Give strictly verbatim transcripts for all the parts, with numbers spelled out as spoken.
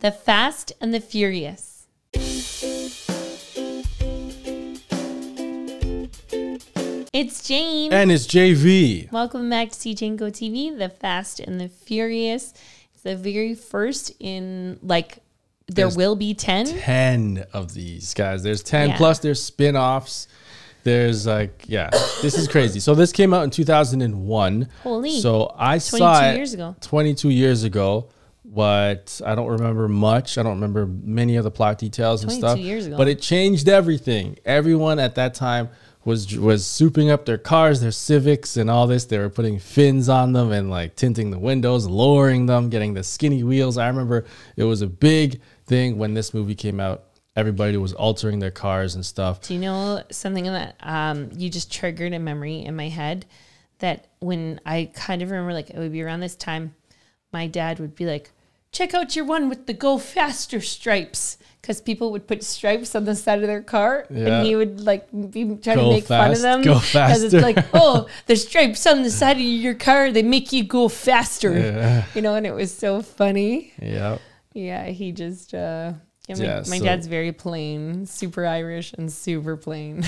The Fast and the Furious. It's Jane. And it's J V. Welcome back to See Jane Go T V, The Fast and the Furious. It's the very first in, like, there there's will be ten? ten of these guys. There's ten, yeah. Plus there's spin-offs. There's like, yeah, this is crazy. So this came out in two thousand one. Holy. So I saw it years ago. twenty-two years ago. What I don't remember much. I don't remember many of the plot details and stuff. Years ago. But it changed everything. Everyone at that time was was souping up their cars, their Civics and all this. They were putting fins on them and like tinting the windows, lowering them, getting the skinny wheels. I remember it was a big thing when this movie came out. Everybody was altering their cars and stuff. Do you know something that um, you just triggered a memory in my head that when I kind of remember, like, it would be around this time, my dad would be like, check out your one with the go faster stripes. Because people would put stripes on the side of their car, yeah. And he would like be trying go to make fast, fun of them. Go faster. Because it's like, oh, the stripes on the side of your car, they make you go faster. Yeah. You know, and it was so funny. Yeah. Yeah, he just... Uh, Yeah, my, yeah, my so, dad's very plain, super Irish and super plain.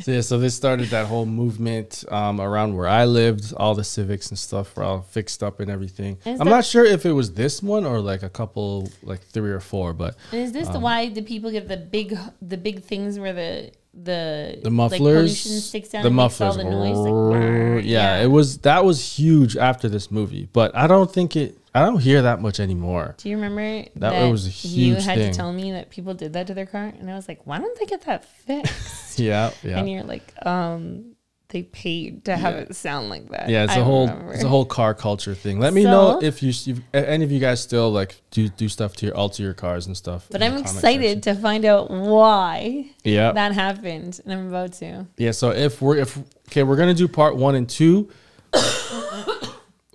So yeah, so this started that whole movement um, around where I lived. All the Civics and stuff were all fixed up and everything. And I'm not sure if it was this one or like a couple, like three or four. But is this um, the why the people get the big, the big things where the the the mufflers, like pollution sticks down the and mufflers, makes all the noise? Like, yeah, yeah, it was that was huge after this movie, but I don't think it. I don't hear that much anymore. Do you remember that, that it was a huge you had thing. to tell me that people did that to their car? And I was like, why don't they get that fixed? yeah, yeah. And you're like, um, they paid to have yeah. it sound like that. Yeah, it's I a whole remember. it's a whole car culture thing. Let me so, know if you if any of you guys still like do do stuff to your alter your cars and stuff. But I'm excited section. to find out why yeah. that happened, and I'm about to. Yeah. So if we're if okay, we're gonna do part one and two.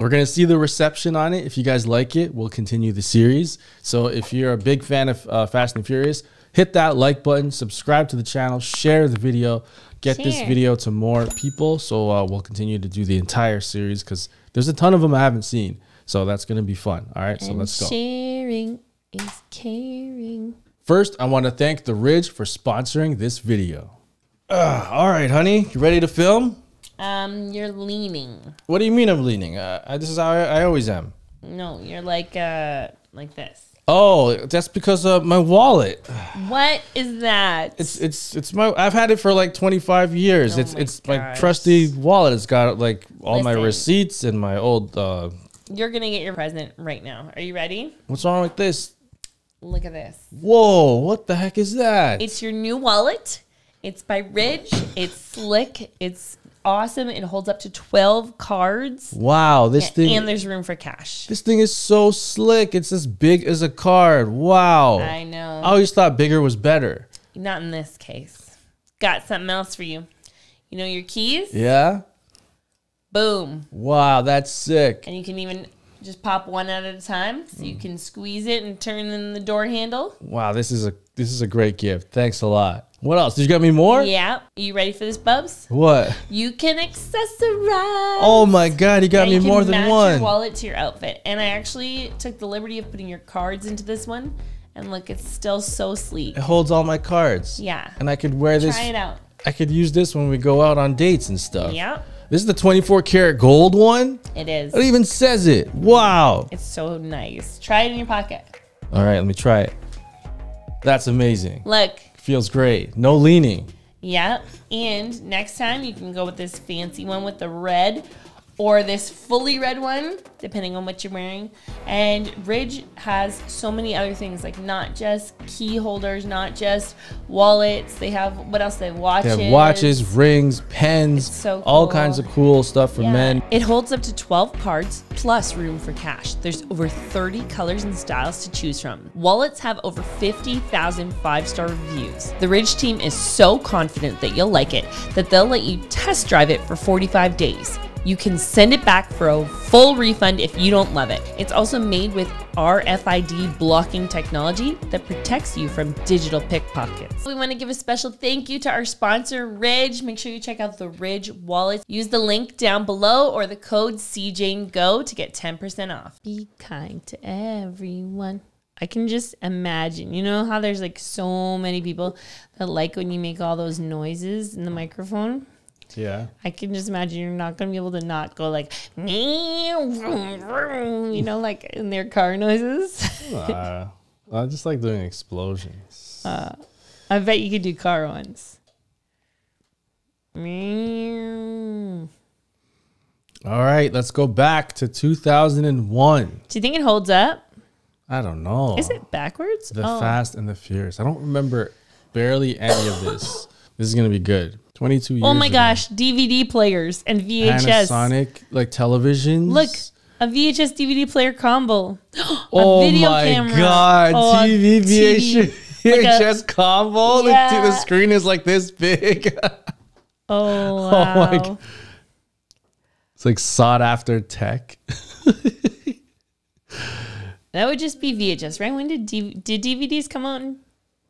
We're going to see the reception on it. If you guys like it, we'll continue the series. So if you're a big fan of uh, Fast and Furious, hit that like button, subscribe to the channel, share the video, get share. this video to more people. So uh, we'll continue to do the entire series because there's a ton of them I haven't seen. So that's going to be fun. All right, and so let's go. Sharing is caring. First, I want to thank The Ridge for sponsoring this video. Uh, all right, honey, you ready to film? Um, you're leaning. What do you mean I'm leaning? Uh, I, this is how I, I always am. No, you're like, uh, like this. Oh, that's because of my wallet. What is that? It's, it's, it's my, I've had it for like twenty-five years. Oh it's, my it's gosh. my trusty wallet. It's got like all Listen, my receipts and my old, uh. You're going to get your present right now. Are you ready? What's wrong with this? Look at this. Whoa. What the heck is that? It's your new wallet. It's by Ridge. It's slick. It's awesome. It holds up to twelve cards. Wow, this and, thing and there's room for cash. This thing is so slick. It's as big as a card. Wow. I know. I always thought bigger was better. Not in this case. Got something else for you. You know your keys? Yeah. Boom. Wow, that's sick. And you can even just pop one out at a time, so mm. you can squeeze it and turn in the door handle. Wow, this is a this is a great gift. Thanks a lot. What else? Did you get me more? Yeah. You ready for this, Bubs? What? You can accessorize. Oh my God, you got yeah, me you more than one. Your wallet to your outfit. And I actually took the liberty of putting your cards into this one. And look, it's still so sleek. It holds all my cards. Yeah. And I could wear this. Try it out. I could use this when we go out on dates and stuff. Yeah. This is the twenty-four karat gold one? It is. It even says it. Wow. It's so nice. Try it in your pocket. All right, let me try it. That's amazing. Look. Feels great. No leaning. Yeah. And next time you can go with this fancy one with the red or this fully red one, depending on what you're wearing. And Ridge has so many other things, like not just key holders, not just wallets. They have, what else? They have watches. They have watches, rings, pens, it's so cool. All kinds of cool stuff for yeah. men. It holds up to twelve cards plus room for cash. There's over thirty colors and styles to choose from. Wallets have over fifty thousand five-star reviews. The Ridge team is so confident that you'll like it that they'll let you test drive it for forty-five days. You can send it back for a full refund if you don't love it. It's also made with R F I D blocking technology that protects you from digital pickpockets. We want to give a special thank you to our sponsor, Ridge. Make sure you check out the Ridge wallet. Use the link down below or the code SeeJaneGo to get ten percent off. Be kind to everyone. I can just imagine. You know how there's like so many people that like when you make all those noises in the microphone? Yeah. I can just imagine you're not going to be able to not go like, you know, like in their car noises. uh, I just like doing explosions. Uh, I bet you could do car ones. All right, let's go back to two thousand one. Do you think it holds up? I don't know. Is it backwards? The oh. Fast and the Furious. I don't remember barely any of this. This is going to be good. twenty-two years. Oh my ago. Gosh, D V D players and V H S. Panasonic, like televisions. Look, a V H S D V D player combo. a oh video my camera. God, oh, T V, V H S, like V H S a, combo. Yeah. The, the screen is like this big. oh, wow. Oh my God. It's like sought after tech. That would just be V H S, right? When did D did D V Ds come out? In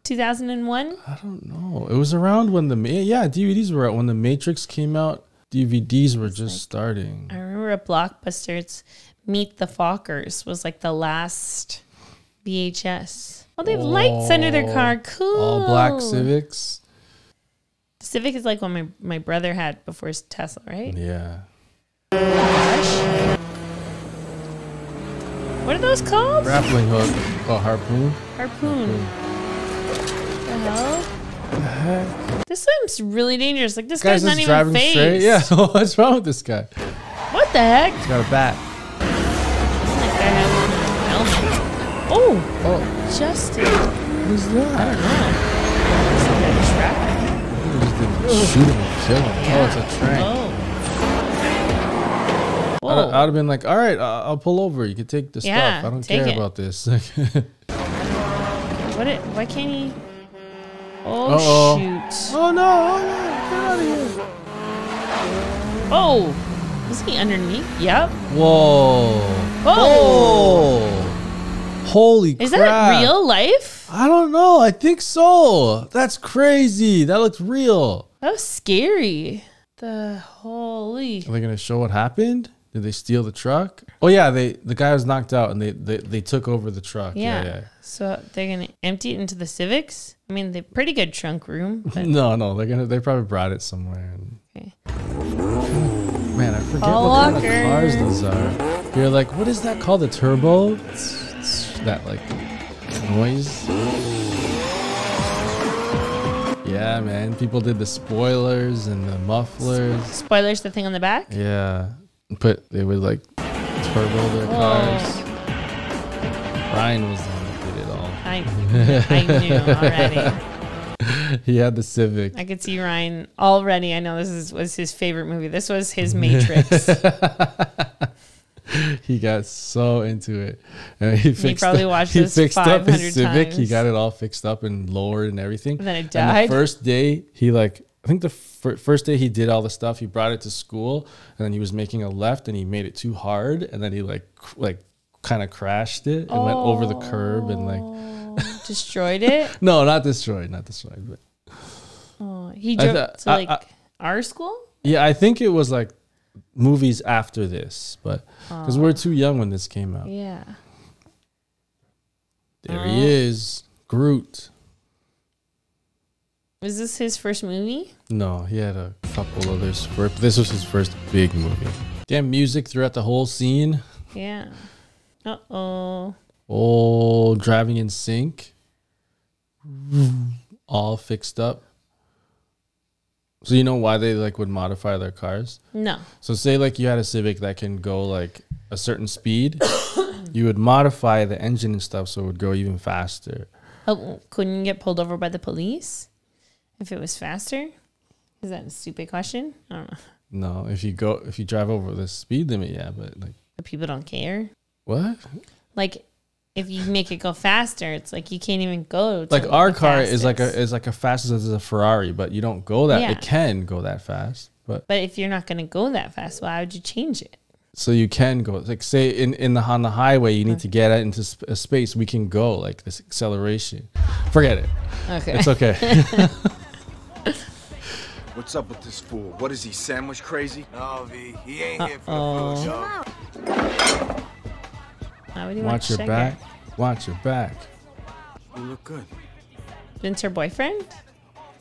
two thousand one? I don't know. It was around when the yeah D V Ds were out. When the Matrix came out, D V Ds were just like, starting. I remember at Blockbuster, it's Meet the Fockers was like the last V H S. Oh, they have oh, lights under their car. Cool. All black Civics. Civic is like what my my brother had before his Tesla, right? Yeah. Gosh. What are those called? Grappling hook. Oh, harpoon. Harpoon. What the hell? What the heck? This one's really dangerous. Like this guy's, guy's not even phased. Straight. Yeah. What's wrong with this guy? What the heck? He's got a bat. Oh. Oh. Justin. Who's that? I don't know. Some kind of traffic. Shoot him and kill him. Yeah. Oh, it's a train. Oh. I'd have been like, all right, uh, I'll pull over. You can take the yeah, stuff. I don't care it. about this. what? It, why can't he? Oh, Uh-oh. shoot. Oh, no. Oh, no. Get out of here. Oh. Is he underneath? Yep. Whoa. Whoa. Holy crap. Is that real life? I don't know. I think so. That's crazy. That looks real. That was scary. The holy. Are they going to show what happened? Did they steal the truck? Oh yeah, they the guy was knocked out and they they, they took over the truck. Yeah. yeah, yeah. So they're gonna empty it into the Civics. I mean, they're pretty good trunk room. But no, no, they're gonna they probably brought it somewhere. And... Okay. Man, I forget Paul what Walker. kind of cars those are. You're like, what is that called? The turbo? It's, it's that like noise. Yeah, man. People did the spoilers and the mufflers. Spoilers, the thing on the back. Yeah. But they would like turbo their cars. Whoa. Ryan was the one that did it all. I, I knew already. He had the Civic. I could see Ryan already. I know this is, was his favorite movie. This was his Matrix. He got so into it. And he fixed he probably up, watched he this fixed up his Civic. Times. He got it all fixed up and lowered and everything. And then it died. And the first day, he like... I think the first day he did all the stuff, he brought it to school and then he was making a left and he made it too hard. And then he like, like kind of crashed it and oh, went over the curb and like destroyed it. No, not destroyed, not destroyed. But oh, he drove to like I, I, our school. Yeah. I think it was like movies after this, but because oh. we were too young when this came out. Yeah. There oh. he is. Groot. Was this his first movie? No, he had a couple others. For, this was his first big movie. Damn music throughout the whole scene. Yeah. Uh-oh. Oh, driving in sync. All fixed up. So you know why they like would modify their cars? No. So say like you had a Civic that can go like a certain speed. You would modify the engine and stuff so it would go even faster. Oh, couldn't you get pulled over by the police? If it was faster? Is that a stupid question? I don't know. No, if you go, if you drive over the speed limit, yeah, but like. But people don't care. What? Like, if you make it go faster, it's like you can't even go. To like our car fastest. is like a is like a fastest as a Ferrari, but you don't go that. Yeah. It can go that fast, but. But if you're not going to go that fast, why would you change it? So you can go like say in in the on the highway you need okay. to get out into sp a space. We can go like this acceleration. Forget it. Okay. It's okay. What's up with this fool? What is he, sandwich crazy? No, V, he ain't uh -oh. here for the food, dog. Watch your back. Watch your back. You look good. Vince, her boyfriend?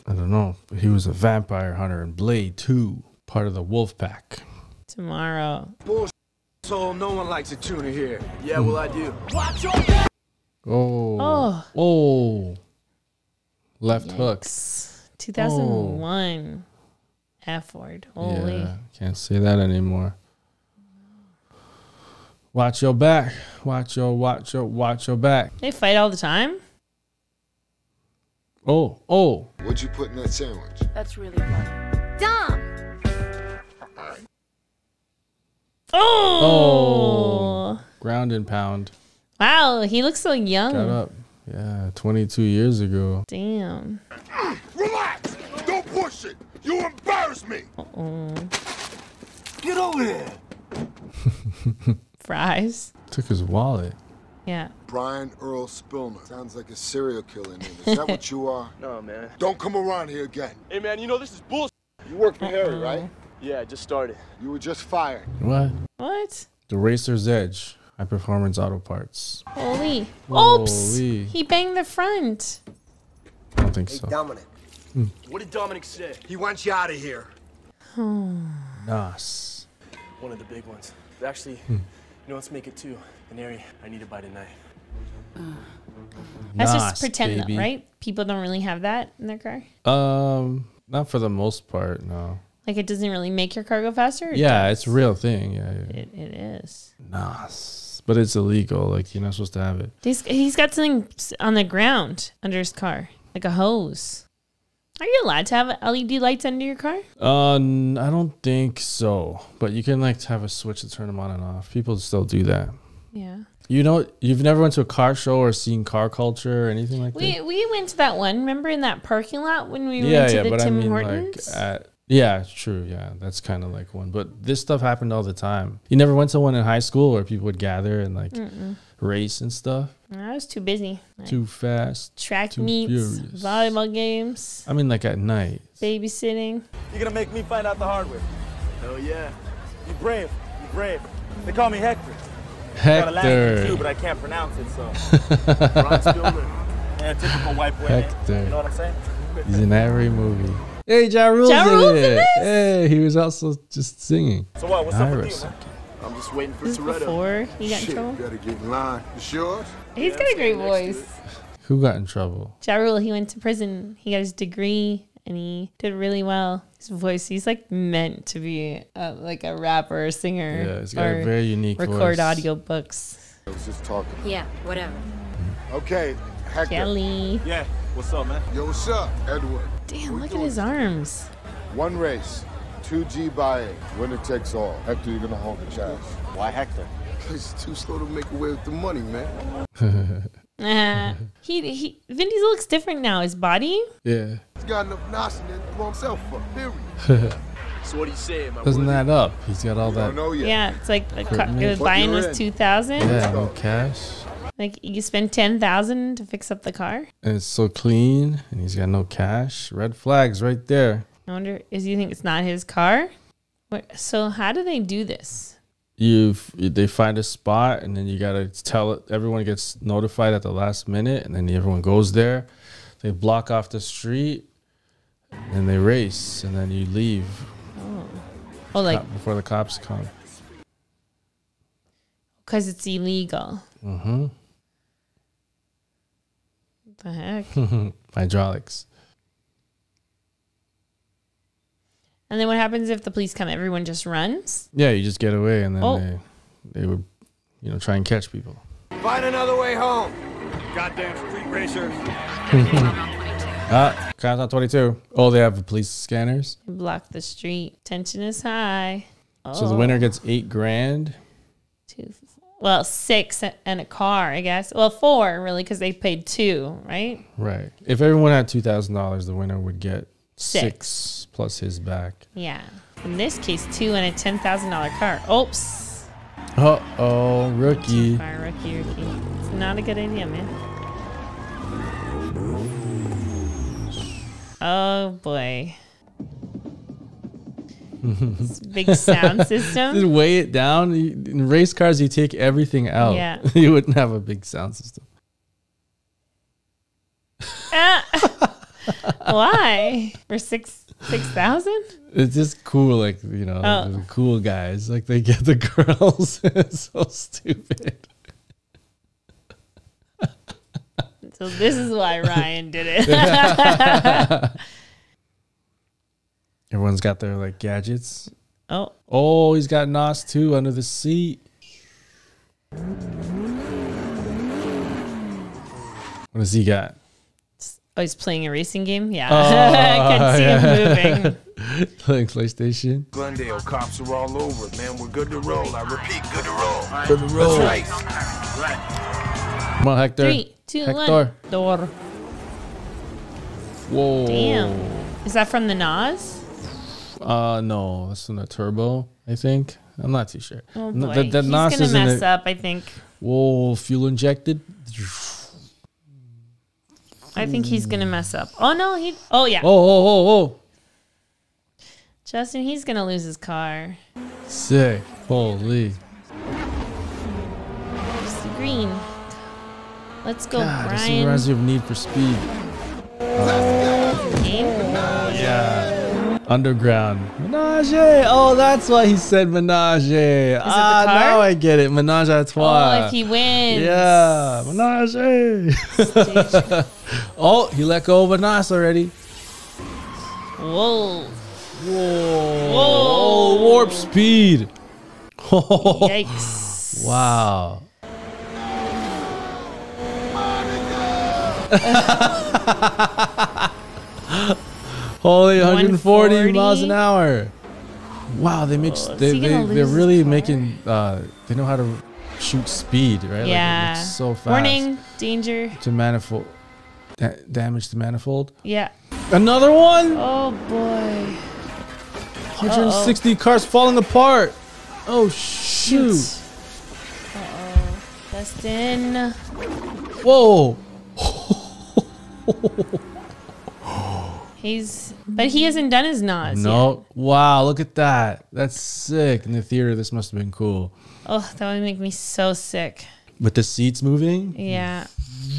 I don't know. He was a vampire hunter in Blade two, part of the wolf pack. Tomorrow. Bullshit. So no one likes a tuna here. Yeah, mm. well I do. Watch your back. Oh. Oh. Oh. Left Yikes. hook. two thousand one. Oh. F word. Holy. Yeah, can't say that anymore. Watch your back. Watch your, watch your, watch your back. They fight all the time? Oh, oh. What'd you put in that sandwich? That's really funny. Dumb. Oh. Oh. Ground and pound. Wow, he looks so young. Shut up. Yeah, twenty-two years ago. Damn. Mm, relax. Don't push it. You embarrass me. Uh-oh. Get over there. Fries. Took his wallet. Yeah. Brian Earl Spillner. Sounds like a serial killer name. Is that what you are? No, man. Don't come around here again. Hey, man, you know this is bullshit. You work for uh-oh. Harry, right? Yeah, I just started. You were just fired. What? What? The Racer's Edge. High Performance Auto Parts. Holy. Oops. Holy. He banged the front. I don't think hey, so. Dominic. Mm. What did Dominic say? He wants you out of here. Nice. One of the big ones. Actually... Mm. No, let's make it two. Canary, I need a bite of knife. That's nice, just pretend, though, right? People don't really have that in their car? Um, not for the most part, no. Like it doesn't really make your car go faster? Yeah, does? It's a real thing. Yeah, yeah. It, it is. Nice. But it's illegal. Like you're not supposed to have it. He's, he's got something on the ground under his car, like a hose. Are you allowed to have L E D lights under your car? Uh, I don't think so. But you can like have a switch to turn them on and off. People still do that. Yeah. You know, you've never went to a car show or seen car culture or anything like we, that? We went to that one. Remember in that parking lot when we yeah, went to yeah, the but Tim I mean, Hortons? Like at, yeah, true. Yeah, that's kind of like one. But this stuff happened all the time. You never went to one in high school where people would gather and like Mm-mm. race and stuff? I was too busy. Like too fast. Track too meets, furious. Volleyball games. I mean, like at night. Babysitting. You're going to make me find out the hardware. Oh, yeah. You're brave. You're brave. They call me Hector. Hector. I got a Latin too, but I can't pronounce it, so. Yeah, typical white boy. Hector. Name. You know what I'm saying? He's in every movie. Hey, Ja Rule's Ja Rule's in it. In this? Hey, he was also just singing. So what? What's up with you? I'm just waiting for Toretto. Before he got Shit, in trouble? You gotta get in line. Sure? He's yeah, got a great voice. Who got in trouble? Ja Rule, he went to prison. He got his degree and he did really well. His voice, he's like meant to be a, like a rapper, a singer. Yeah, he's got a very unique record voice. Record audio books. I was just talking. Yeah, whatever. Okay, Hector. Kelly. Yeah, what's up, man? Yo, what's up, Edward? Damn, what look at his arms. One race. two G by eight. Winner takes all. Hector, you're gonna hold the chance. Why Hector? Because it's too slow to make away with the money, man. Nah, he he. Vin Diesel looks different now. His body. Yeah. He's got enough notion to blow himself up. Period. So what do you say? Doesn't that up? He's got all that. Yeah, it's like the it was buying was two thousand. Yeah, no cash. Like you spend ten thousand to fix up the car. And it's so clean, and he's got no cash. Red flags right there. I wonder, is you think it's not his car? What, so how do they do this? You, they find a spot, and then you gotta tell it. Everyone gets notified at the last minute, and then everyone goes there. They block off the street, and they race, and then you leave. Oh, oh like before the cops come. Because it's illegal. Mm-hmm. What the heck? Hydraulics. And then what happens if the police come? Everyone just runs? Yeah, you just get away, and then oh. they, they would, you know, try and catch people. Find another way home. Goddamn street racers. Ah, cops on twenty-two. Oh, they have the police scanners. Block the street. Tension is high. Oh. So the winner gets eight grand. Two, well, six and a car, I guess. Well, four really, because they paid two, right? Right. If everyone had two thousand dollars, the winner would get six. six plus his back. Yeah. In this case, two and a ten thousand dollar car. Oops. Uh oh, rookie. Fire, rookie, rookie. It's not a good idea, man. Oh boy. This big sound system. Just weigh it down. In race cars, you take everything out. Yeah. You wouldn't have a big sound system. Why? For six six thousand? It's just cool, like, you know, oh. the cool guys. Like, they get the girls. It's so stupid. So this is why Ryan did it. Everyone's got their, like, gadgets. Oh. Oh, he's got N O S two under the seat. What does he got? Oh, he's playing a racing game? Yeah. Uh, I can yeah. see him moving. Playing PlayStation. Glendale cops are all over, man. We're good to roll. I repeat, good to roll. Good to roll. That's right. Come on, Hector. Three, two, Hector. one. Door. Whoa. Damn. Is that from the N O S? Uh, no. That's from the Turbo, I think. I'm not too sure. Oh, boy. The, the he's going to mess up, I think. Whoa, fuel injected. I think he's going to mess up. Oh, no. he. Oh, yeah. Oh, oh, oh, oh. Justin, he's going to lose his car. Sick. Holy. It's the green. Let's go, God, Brian. This reminds me of Need for Speed. Uh, Game? Yeah. Underground. Menage. Oh, that's why he said menage. Is it ah, the car? Now I get it. Menage a trois. Oh, if he wins. Yeah. Menage. Oh, he let go of a N O S already. Whoa. Whoa. Whoa. Oh, warp speed. Yikes. Wow. Holy one forty miles an hour. Wow, they make oh, they, they they're really making uh they know how to shoot speed, right? Yeah. Like, so fast. Warning, danger. To manifold. Da damage the manifold. Yeah. Another one? Oh, boy. one hundred sixty uh -oh. cars falling apart. Oh, shoot. shoot. Uh-oh. Dustin. Whoa. He's, but he hasn't done his N O S No. Yet. Wow, look at that. That's sick. In the theater, this must have been cool. Oh, that would make me so sick. With the seats moving? Yeah.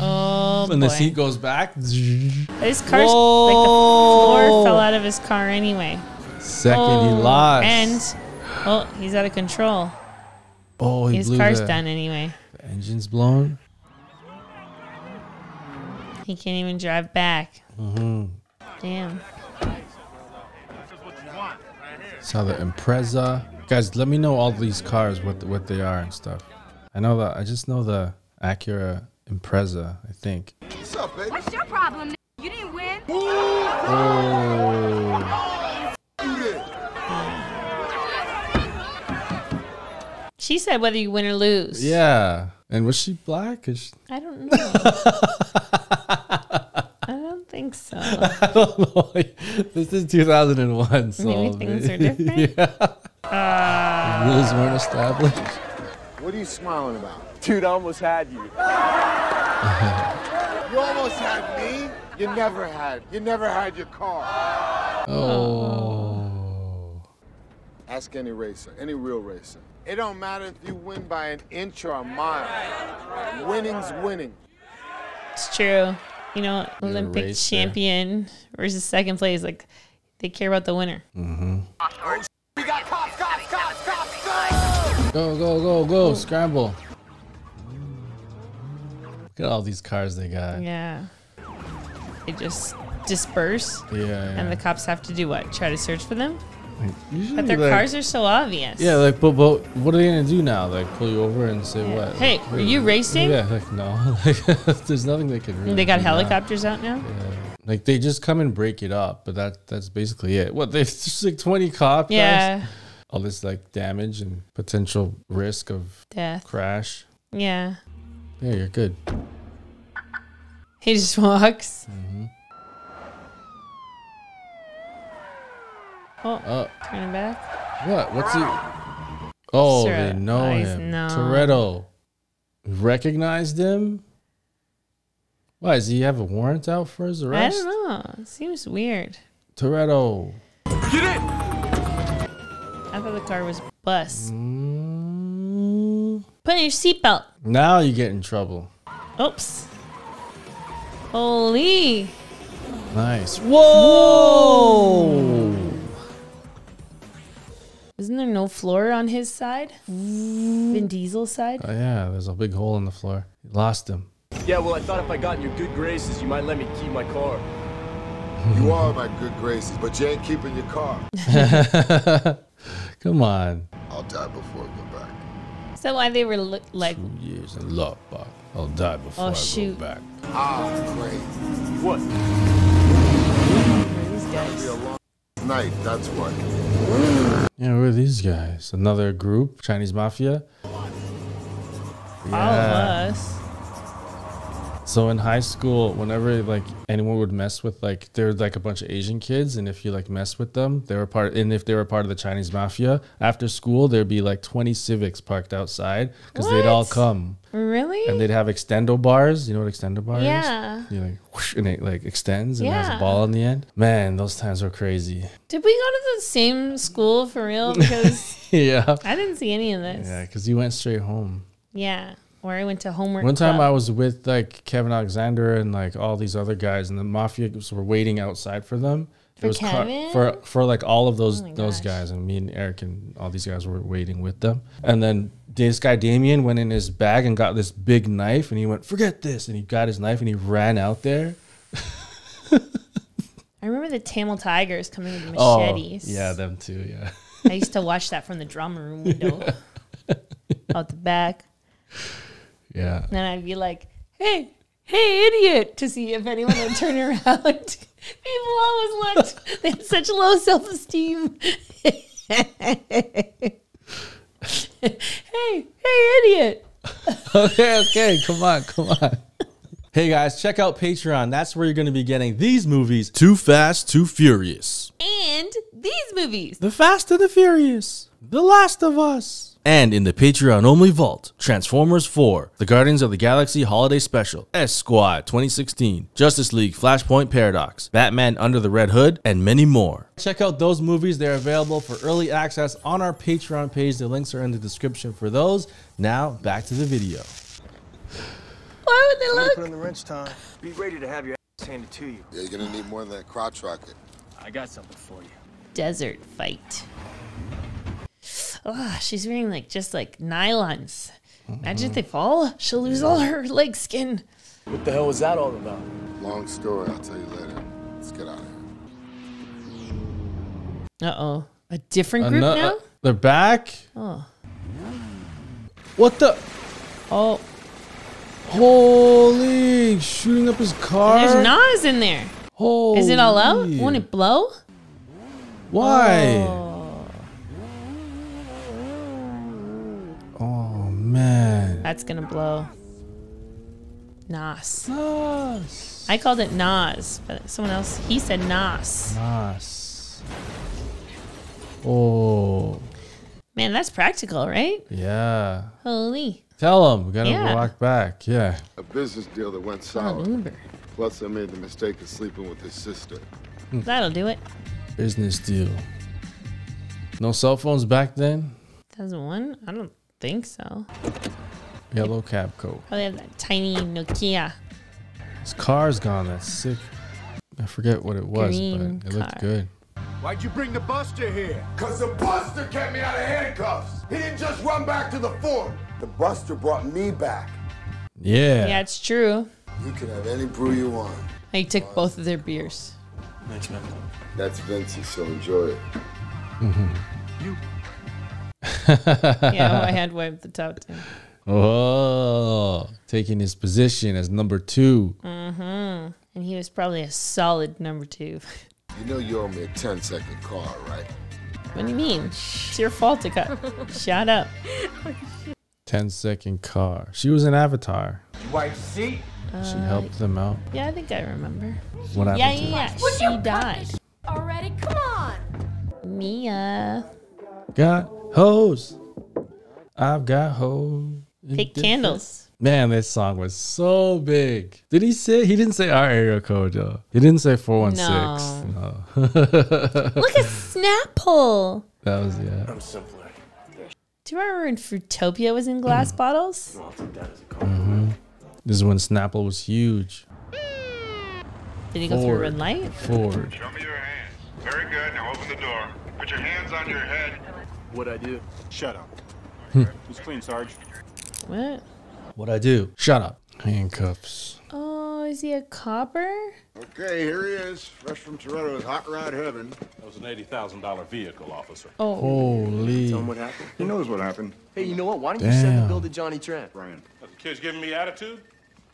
Oh, and boy. The seat goes back. His car's Whoa. like the floor fell out of his car anyway. Second, oh, he lost. And oh, he's out of control. Oh, he his blew car's that. done anyway. The engine's blown. He can't even drive back. Mm-hmm. Damn. Saw the Impreza. Guys, let me know all these cars, what what they are and stuff. I know that. I just know the Acura Impreza, I think. What's up, baby? What's your problem? You didn't win. Oh. She said whether you win or lose. Yeah. And was she black? Is she... I don't know. I don't think so. I don't know. This is two thousand one, so maybe things maybe. are different. Yeah. Uh... The rules weren't established. What are you smiling about? Dude, I almost had you. You almost had me. You never had. You never had your car. Oh. Ask any racer, any real racer. It don't matter if you win by an inch or a mile. Winning's winning. It's true. You know, You're Olympic champion versus second place. Like, they care about the winner. Mm-hmm. We got cops, cops, cops, cops, guys! Go, go, go, go, scramble. Look at all these cars they got. Yeah. They just disperse. Yeah. yeah. And the cops have to do what? Try to search for them? Like, but their like, cars are so obvious. Yeah, like, but, but what are they going to do now? Like, pull you over and say yeah. what? Hey, like, are you racing? Yeah, like, no. There's nothing they could really They got do helicopters now. out now? Yeah. Like, they just come and break it up, but that that's basically it. What, there's just like twenty cop Yeah. cars? All this like damage and potential risk of death, crash. Yeah. Yeah, you're good. He just walks. Mm-hmm. Oh, oh, turning back. What? What's he? Oh, Sarah, they know nice, him. No. Toretto recognized him. Why does he have a warrant out for his arrest? I don't know. It seems weird. Toretto. Get it. I thought the car was bus. Mm. Put in your seatbelt. Now you get in trouble. Oops. Holy. Nice. Whoa! Whoa! Isn't there no floor on his side? Vin Diesel's side? Oh yeah, there's a big hole in the floor. You lost him. Yeah, well, I thought if I got in your good graces, you might let me keep my car. You are my good graces, but you ain't keeping your car. Come on. I'll die before I go back. Is that why they were li like... Two years in love, Bob. I'll die before oh, I shoot. go back. Oh, great. What? Where are these guys? That'll be a long night, that's what. Yeah, where are these guys? Another group? Chinese Mafia? Yeah. All of us. So in high school, whenever like anyone would mess with like there were like a bunch of Asian kids, and if you like mess with them, they were part. And if they were part of the Chinese Mafia, after school there'd be like twenty Civics parked outside because they'd all come. Really? And they'd have extendo bars. You know what extendo bar yeah. is? Yeah. You like whoosh, and it like extends and yeah. has a ball on the end. Man, those times were crazy. Did we go to the same school for real? Because yeah, I didn't see any of this. Yeah, because you went straight home. Yeah. Or I went to homework. One time club. I was with like Kevin Alexander and like all these other guys, and the Mafia were waiting outside for them. For it was Kevin? For for like all of those oh those guys, and me and Eric and all these guys were waiting with them. And then this guy Damien went in his bag and got this big knife, and he went, "Forget this!" And he got his knife and he ran out there. I remember the Tamil Tigers coming with machetes. Oh, yeah, them too. Yeah. I used to watch that from the drama room window, yeah. out the back. Yeah. And I'd be like, hey, hey, idiot, to see if anyone would turn around. People always looked. They had such low self-esteem. Hey, hey, idiot. Okay, okay, come on, come on. Hey, guys, check out Patreon. That's where you're going to be getting these movies, Too Fast, Too Furious. And these movies, The Fast and the Furious, The Last of Us. And in the Patreon-only vault, Transformers four, The Guardians of the Galaxy Holiday Special, S-Squad twenty sixteen, Justice League Flashpoint Paradox, Batman Under the Red Hood, and many more. Check out those movies. They're available for early access on our Patreon page. The links are in the description for those. Now, back to the video. Why would they look? Put in the wrench time. Be ready to have your ass handed to you. Yeah, you're going to need more than that crotch rocket. I got something for you. Desert fight. Oh, she's wearing like just like nylons. Imagine mm-hmm. if they fall, she'll lose yeah. all her leg skin. What the hell was that all about? Long story, I'll tell you later. Let's get out of here. Uh oh, a different group uh, no, now. Uh, they're back. Oh, what the? Oh, holy! Shooting up his car. And there's Nas in there. Holy. Is it all out? Won't it blow? Why? Oh. Man. That's gonna blow. Nas. Nas. I called it Nas, but someone else, he said Nas. Nas. Oh. Man, that's practical, right? Yeah. Holy. Tell him, we gotta yeah. walk back, yeah. A business deal that went sour. Oh, Uber. Plus I made the mistake of sleeping with his sister. That'll do it. Business deal. No cell phones back then? two thousand one? I don't think so. Yellow cab coat. Probably have that tiny Nokia. This car's gone. That's sick. I forget what it was, Green but it car. Looked good. Why'd you bring the Buster here? Because the Buster kept me out of handcuffs. He didn't just run back to the fort. The Buster brought me back. Yeah. Yeah, it's true. You can have any brew you want. I took Honestly. both of their beers. Nice, man. That's Vincey, so enjoy it. Mm-hmm. You. Yeah, I had wiped the top ten. Oh, taking his position as number two. Mm-hmm. And he was probably a solid number two. You know you owe me a ten-second call, right? What do you mean? It's your fault to cut. Shut up. ten-second car. She was an avatar. You wife seat. Uh, she helped them out. Yeah, I think I remember. What happened yeah, to yeah, yeah. She you died. Already? Come on. Mia. Got... Hoes, I've got hoes. Take candles. Man, this song was so big. Did he say? He didn't say our area code though. He didn't say four one six. No. no. Look at Snapple. That was yeah. I'm simpler. Do you remember when Fruitopia was in glass mm. bottles? Well, I'll take that as a compliment. Mm-hmm. This is when Snapple was huge. Did he go through a red light? Ford. Show me your hands. Very good. Now open the door. Put your hands on your head. What'd I do? Shut up. It was clean, Sarge. What? What'd I do? Shut up. Handcuffs. Oh, is he a copper? Okay, here he is. Fresh from Toretto's hot rod heaven. That was an eighty thousand dollar vehicle, officer. Oh. Holy. Tell him what happened. He knows what happened. Hey, you know what? Why don't Damn. you send the bill to Johnny Tran? Brian. The kid's giving me attitude?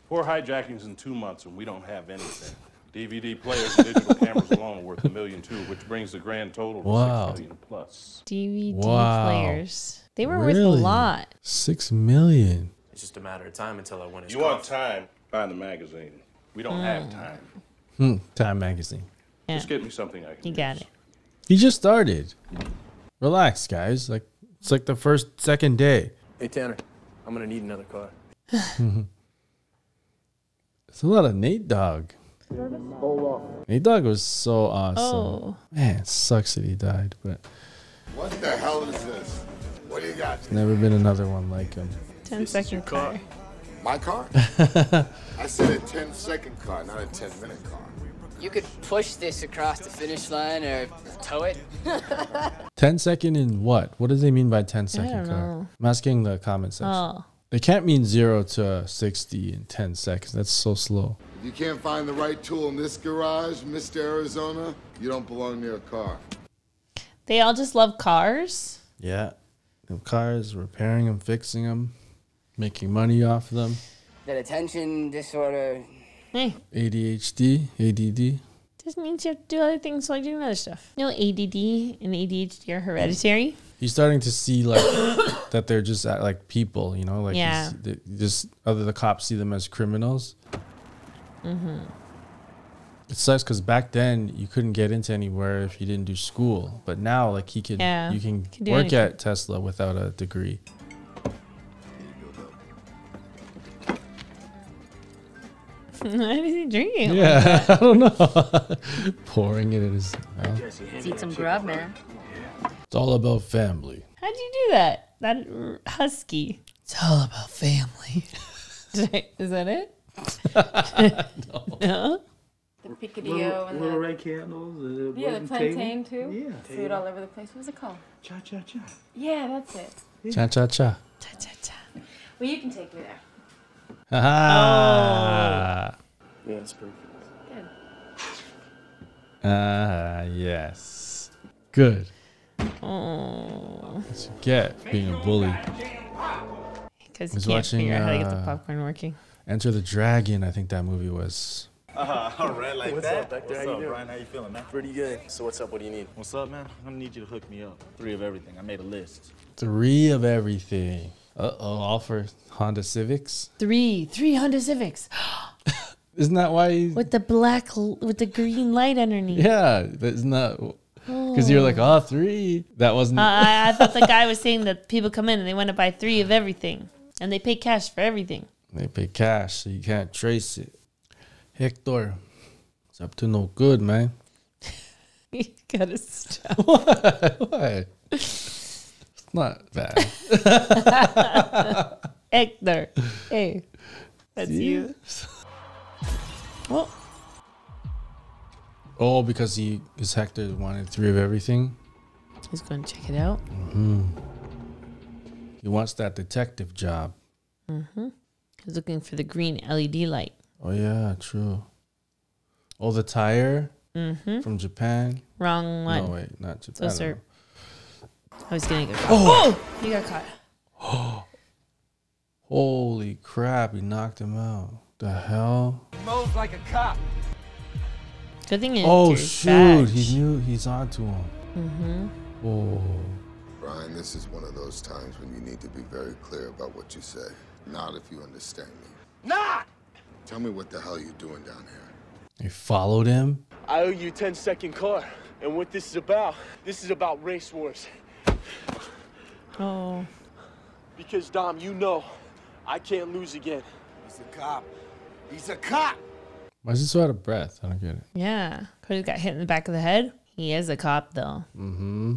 Four hijackings in two months and we don't have anything. D V D players and digital cameras alone worth a million too, which brings the grand total to wow. six million plus. D V D wow. players. They were really? worth a lot. Six million. It's just a matter of time until I win his You coffee. want time? Find the magazine. We don't mm. have time. Hmm. Time magazine. Yeah. Just get me something I can You use. got it. He just started. Relax, guys. Like it's like the first second day. Hey Tanner, I'm gonna need another car. It's a lot of Nate Dogg. Nate Dogg was so awesome. Oh. Man, it sucks that he died, but what the hell is this? What do you got? There's never been another one like him. ten second car. car. My car? I said a ten second car, not a ten minute car. You could push this across the finish line or tow it. ten second in what? What does they mean by ten second car? Know. I'm asking the comment section. Oh. They can't mean zero to sixty in ten seconds. That's so slow. If you can't find the right tool in this garage, Mister Arizona, you don't belong near a car. They all just love cars? Yeah. Them cars, repairing them, fixing them, making money off them. That attention disorder. Hey. A D H D, A D D. Just means you have to do other things while doing other stuff. No, A D D and A D H D are hereditary. He's starting to see like that they're just like people, you know, like yeah. just other the cops see them as criminals. Mm-hmm. It sucks because back then you couldn't get into anywhere if you didn't do school, but now like he can, yeah, you can, can work anything. at Tesla without a degree. Why is he drinking? Yeah, like I don't know. Pouring it in his mouth. Let's eat some grub, man. It's all about family. How'd you do that? That husky. It's all about family. Did I, is that it? No. no. The picadillo and the little red candles. The yeah, the plantain table. too. Yeah. Threw it all over the place. What was it called? Cha cha cha. Yeah, that's it. Yeah. Cha cha cha. Cha cha cha. Well, you can take me there. Ah. Oh. Yeah, it's perfect. Good. Ah, uh, yes. Good. Oh. That's what you get being a bully. Because you can't watching, figure out how to get the popcorn working. Enter the Dragon, I think that movie was. Uh, all right, like what's that. Up, back there? What's how up, you Brian? How you feeling, man? Pretty good. So what's up? What do you need? What's up, man? I'm gonna need you to hook me up. Three of everything. I made a list. Three of everything. Uh-oh, all for Honda Civics? Three. Three Honda Civics. Isn't that why? You... With the black, l with the green light underneath. Yeah, that's not... Because you're like, oh, three. That wasn't... Uh, I, I thought the guy was saying that people come in and they want to buy three of everything. And they pay cash for everything. They pay cash, so you can't trace it. Hector, it's up to no good, man. You gotta stop. What? What? It's not bad. Hector, hey, that's See? you. Well. Oh, because he, because Hector wanted three of everything. He's going to check it out. Mm-hmm. He wants that detective job. Mm-hmm. He's looking for the green L E D light. Oh yeah, true. Oh, the tire mm-hmm. from Japan. Wrong one. No wait, not Japan. Those are... I was gonna get caught. Oh! Oh, he got caught. Oh, holy crap! He knocked him out. The hell? He moves like a cop. Good thing. Oh shoot! Badge. He knew he's onto him. Mm-hmm. Oh. Brian, this is one of those times when you need to be very clear about what you say. Not if you understand me. Not. Tell me what the hell you're doing down here. You followed him? I owe you a ten second car. And what this is about, this is about race wars. Oh. Because, Dom, you know I can't lose again. He's a cop. He's a cop. Why is he so out of breath? I don't get it. Yeah. Cody got hit in the back of the head. He is a cop, though. Mm-hmm.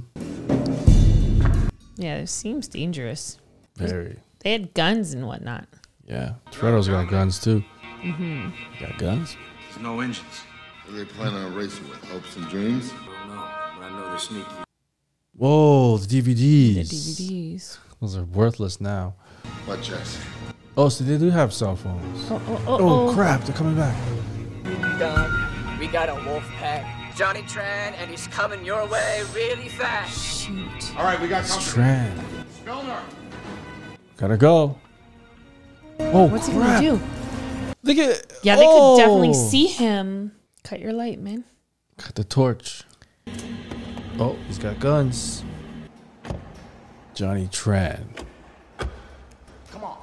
Yeah, it seems dangerous. Very. They had guns and whatnot. Yeah. Toretto's got guns, too. Mm-hmm. Got guns? There's no engines. What do they plan on racing with? Hopes and dreams? I don't know, but I know they're sneaky. Whoa, the D V Ds. The D V Ds. Those are worthless now. What, Jesse? Oh, so they do have cell phones. Oh, oh, oh, oh, oh. Crap, they're coming back. We got a wolf pack. Johnny Tran, and he's coming your way really fast. Shoot. All right, we got Tran. Spellner. Gotta go. Oh, what's he gonna do? They get, yeah, they oh. could definitely see him. Cut your light, man. Cut the torch. Oh, he's got guns. Johnny Tran. Come on.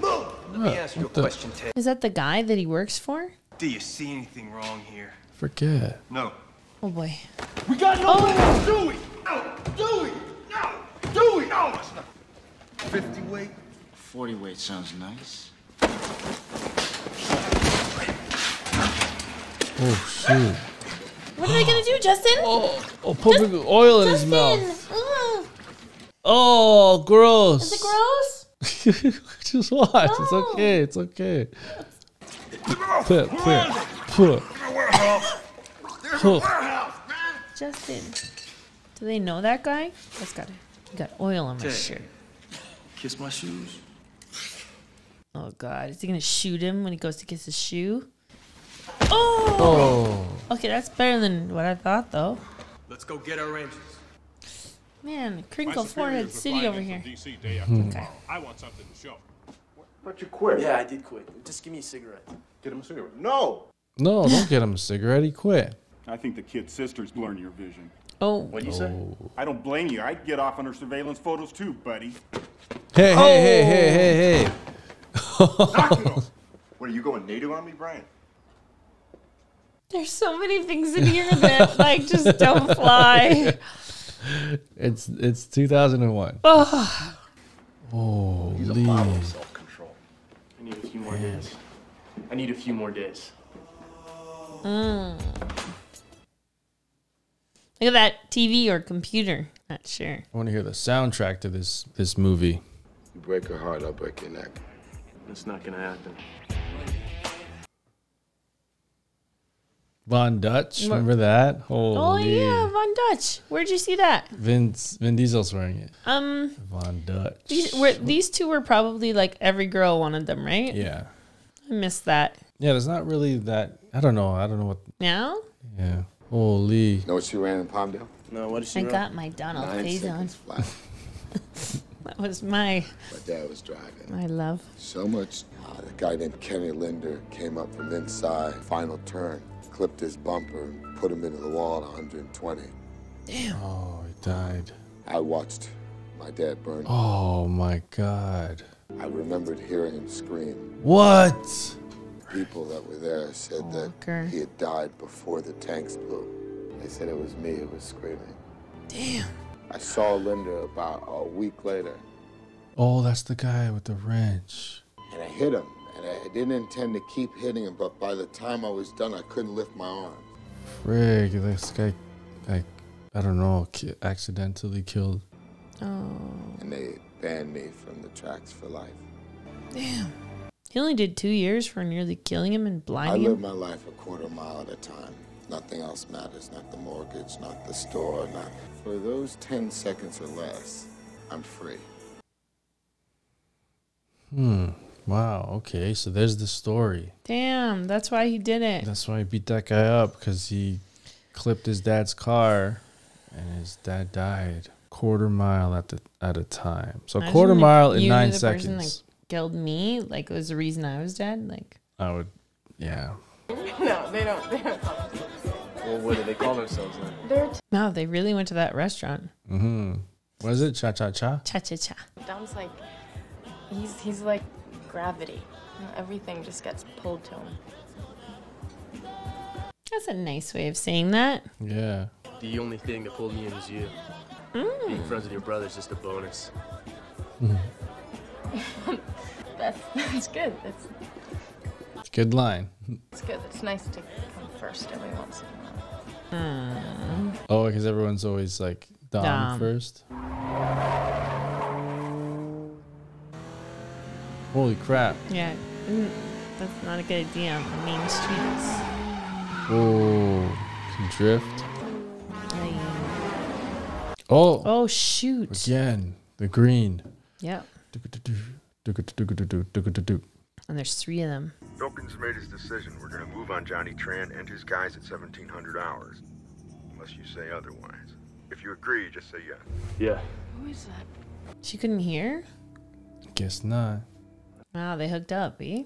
Move. Let me ask you a question, Ted. Is that the guy that he works for? Do you see anything wrong here? Forget. No. Oh boy. We got no oh. Dewey! No! Dewey! No! Dewey! No! It's not. Fifty weight? Forty weight sounds nice. Oh shoot. What are they gonna do, Justin? Oh, oh pumping Just, oil in Justin. his mouth. Ugh. Oh, gross. Is it gross? Just watch. No. It's okay, it's okay. Put, put, put. Justin, do they know that guy? That's got it. Got oil on my shirt. Kiss my shoes. Oh God, is he gonna shoot him when he goes to kiss his shoe? Oh. oh. Okay, that's better than what I thought, though. Let's go get our Rangers. Man, Crinkle Forehead City over here. Mm-hmm. Okay. I want something to show. But you quit. Yeah, I did quit. Just give me a cigarette. Get him a cigarette. No! No, don't get him a cigarette. He quit. I think the kid's sister's blurring your vision. Oh. What'd you oh. say? I don't blame you. I'd get off on her surveillance photos too, buddy. Hey, oh. hey, hey, hey, hey, hey. Knock it off. What, are you going native on me, Brian? There's so many things in here that, like, just don't fly. It's it's two thousand one. Oh. Oh, he's a model of self-control. I need a few more Man. days. I need a few more days. Mm. Look at that T V or computer. Not sure. I want to hear the soundtrack to this this movie. You break her heart, I'll break your neck. That's not gonna happen. Von Dutch, remember that? Holy. Oh yeah, Von Dutch. Where'd you see that? Vince, Vin Diesel's wearing it. Um, Von Dutch. These, were, these two were probably like every girl wanted them, right? Yeah. I missed that. Yeah, there's not really that. I don't know. I don't know what. Now? Yeah. Holy. Know what she ran in Palmdale? No, what did she I run? got my Donald Faison. That was my. My dad was driving. My love. So much. Oh, the guy named Kenny Linder came up from inside, final turn. Clipped his bumper and put him into the wall at one hundred twenty. Damn. Oh, he died. I watched my dad burn. Oh, my God. I remembered hearing him scream. What? People that were there said oh, that okay. he had died before the tanks blew. They said it was me who was screaming. Damn. I saw Linda about a week later. Oh, that's the guy with the wrench. And I hit him. And I didn't intend to keep hitting him, but by the time I was done, I couldn't lift my arm. Frig, this guy, I, I don't know, accidentally killed. Oh. And they banned me from the tracks for life. Damn. He only did two years for nearly killing him and blinding him. I live my life a quarter mile at a time. Nothing else matters, not the mortgage, not the store, not... For those ten seconds or less, I'm free. Hmm. Wow, okay, so there's the story. Damn, that's why he did it. That's why he beat that guy up, because he clipped his dad's car, and his dad died quarter mile at the at a time. So I quarter mile in nine the seconds. Person that killed me, like it was the reason I was dead, like. I would, yeah. No, they don't. They don't. Well, what do they call themselves then? No, they really went to that restaurant. Mm-hmm. What is it? Cha cha cha. Cha cha cha. Dom's like, he's he's like. Gravity. Everything just gets pulled to him. That's a nice way of saying that. Yeah. The only thing that pulled me in was you. Mm. Being friends with your brother is just a bonus. Mm. that's, that's good. That's it's good line. It's good. It's nice to come first every once in a while. Mm. Oh, because everyone's always like Dom, Dom. first. Holy crap. Yeah, that's not a good idea on the main streets. Oh, drift. Oh. Oh shoot. Again, the green. Yeah. And there's three of them. Wilkins made his decision. We're going to move on Johnny Tran and his guys at seventeen hundred hours. Unless you say otherwise. If you agree, just say yes. Yeah. Who is that? She couldn't hear? Guess not. Wow, they hooked up, eh?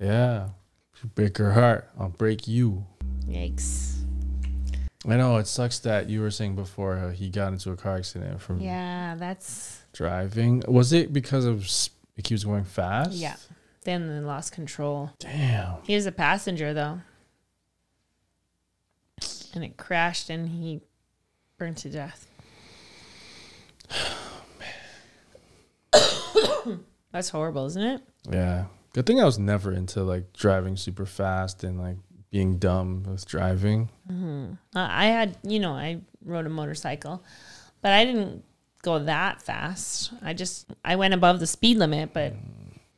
Yeah. If you break her heart, I'll break you. Yikes. I know, it sucks that you were saying before uh, he got into a car accident from yeah, that's driving. Was it because of like he was going fast? Yeah. Then they lost control. Damn. He was a passenger though. And it crashed and he burned to death. Oh, man. That's horrible, isn't it? Yeah. Good thing I was never into like driving super fast and like being dumb with driving. Mm-hmm. uh, I had, you know, I rode a motorcycle, but I didn't go that fast. I just, I went above the speed limit, but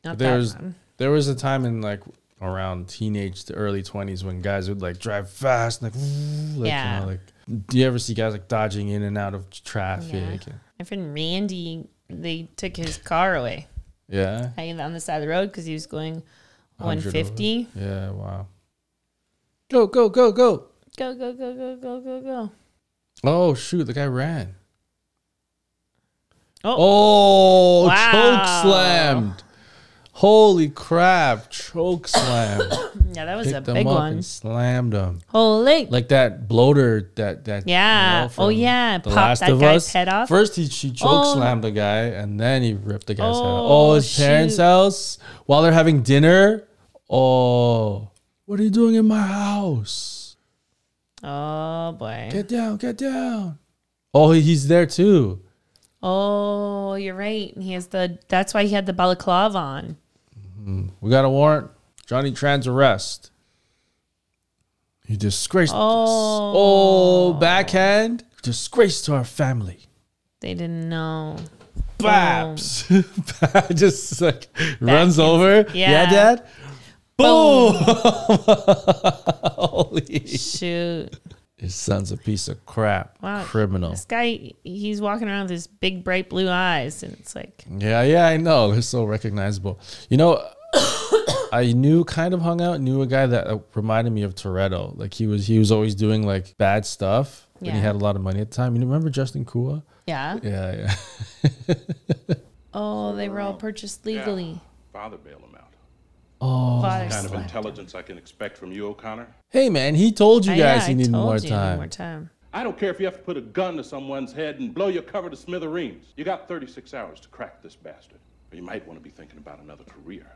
not there that was, There was a time in like around teenage to early twenties when guys would like drive fast. Like, like yeah. You know, like, do you ever see guys like dodging in and out of traffic? Yeah. My friend Randy, they took his car away. Yeah. Hanging on the side of the road because he was going one fifty. Over. Yeah, wow. Go, go, go, go. Go, go, go, go, go, go, go. Oh, shoot. The guy ran. Oh, oh wow. Choke slammed. Holy crap. Choke slammed. Yeah, that was Picked a big one. And slammed him. Holy. Like that bloater. That, that yeah. Oh, yeah. The Popped that guy's head off. First, he, she choke oh. slammed the guy, and then he ripped the guy's oh, head off. Oh, his shoot. parents' house while they're having dinner. Oh. What are you doing in my house? Oh, boy. Get down, get down. Oh, he's there too. Oh, you're right. He has the, that's why he had the balaclava on. Mm-hmm. We got a warrant. Johnny Tran's arrest. You disgraced oh. us. Oh, backhand. Disgrace to our family. They didn't know. Baps. Oh. Just like backhand. Runs over. Yeah, yeah Dad. Boom! Holy shoot! His son's a piece of crap, wow. criminal. This guy, he's walking around with his big, bright blue eyes, and it's like, yeah, yeah, I know. They're so recognizable. You know, I knew, kind of hung out, knew a guy that reminded me of Toretto. Like he was, he was always doing like bad stuff, yeah. and he had a lot of money at the time. You remember Justin Kua? Yeah. Yeah, yeah. Oh, they were all purchased legally. Yeah. Father bailed him out. Oh, the kind of intelligence I can expect from you, O'Connor. Hey, man, he told you guys he needed more time. I don't care if you have to put a gun to someone's head and blow your cover to smithereens. You got thirty-six hours to crack this bastard. Or you might want to be thinking about another career.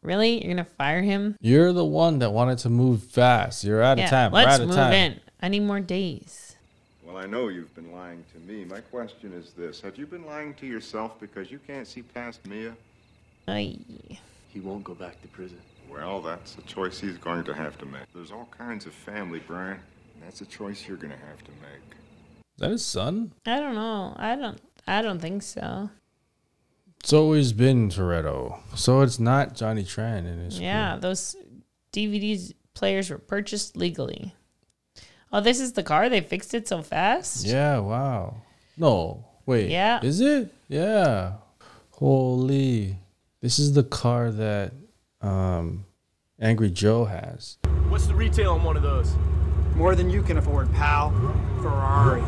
Really? You're going to fire him? You're the one that wanted to move fast. You're out of time. Let's move in. I need more days. Well, I know you've been lying to me. My question is this. Have you been lying to yourself because you can't see past Mia? Aye. He won't go back to prison. Well, that's a choice he's going to have to make. There's all kinds of family, Brian. That's a choice you're going to have to make. Is that his son? I don't know. I don't I don't think so. It's always been Toretto. So it's not Johnny Tran in his Yeah, career. Those D V D players were purchased legally. Oh, this is the car? They fixed it so fast? Yeah, wow. No, wait. Yeah. Is it? Yeah. Holy... This is the car that um, Angry Joe has. What's the retail on one of those? More than you can afford, pal. Ferrari.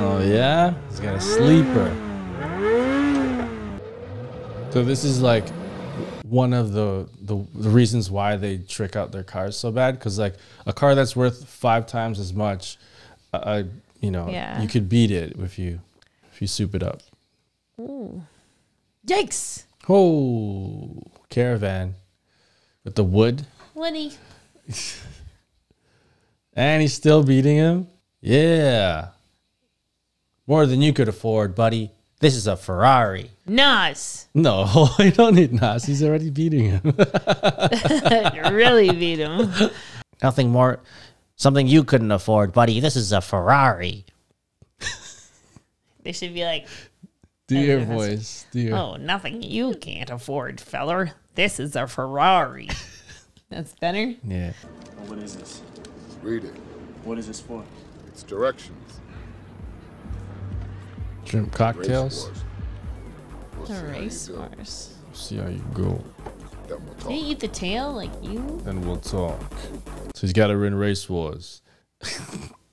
Oh, yeah? He's got a sleeper. So this is like one of the, the, the reasons why they trick out their cars so bad. Because like a car that's worth five times as much, uh, you know, yeah. you could beat it if you, if you soup it up. Ooh. Yikes! Oh, caravan with the wood. Woody. And he's still beating him. Yeah. More than you could afford, buddy. This is a Ferrari. Nas. No, you don't need Nas. He's already beating him. Really beat him. Nothing more. Something you couldn't afford, buddy. This is a Ferrari. They should be like. Do your voice. Do your... Oh, nothing you can't afford, feller. This is a Ferrari. That's better? Yeah. Well, what is this? Read it. What is this for? It's directions. Drink cocktails. The race wars. See how you go. Then we'll talk. They eat the tail like you? Then we'll talk. So he's got to win race wars.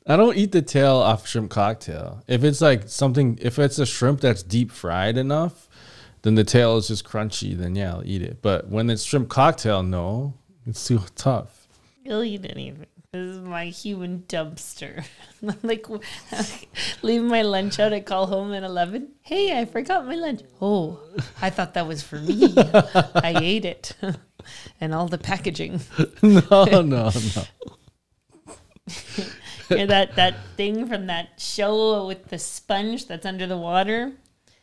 I don't eat the tail off shrimp cocktail. If it's like something, if it's a shrimp that's deep fried enough, then the tail is just crunchy. Then yeah, I'll eat it. But when it's shrimp cocktail, no, it's too tough. You'll eat anything. This is my human dumpster. like, leave my lunch out. I call home at eleven. Hey, I forgot my lunch. Oh, I thought that was for me. I ate it, and all the packaging. No, no, no. Yeah, that that thing from that show with the sponge that's under the water.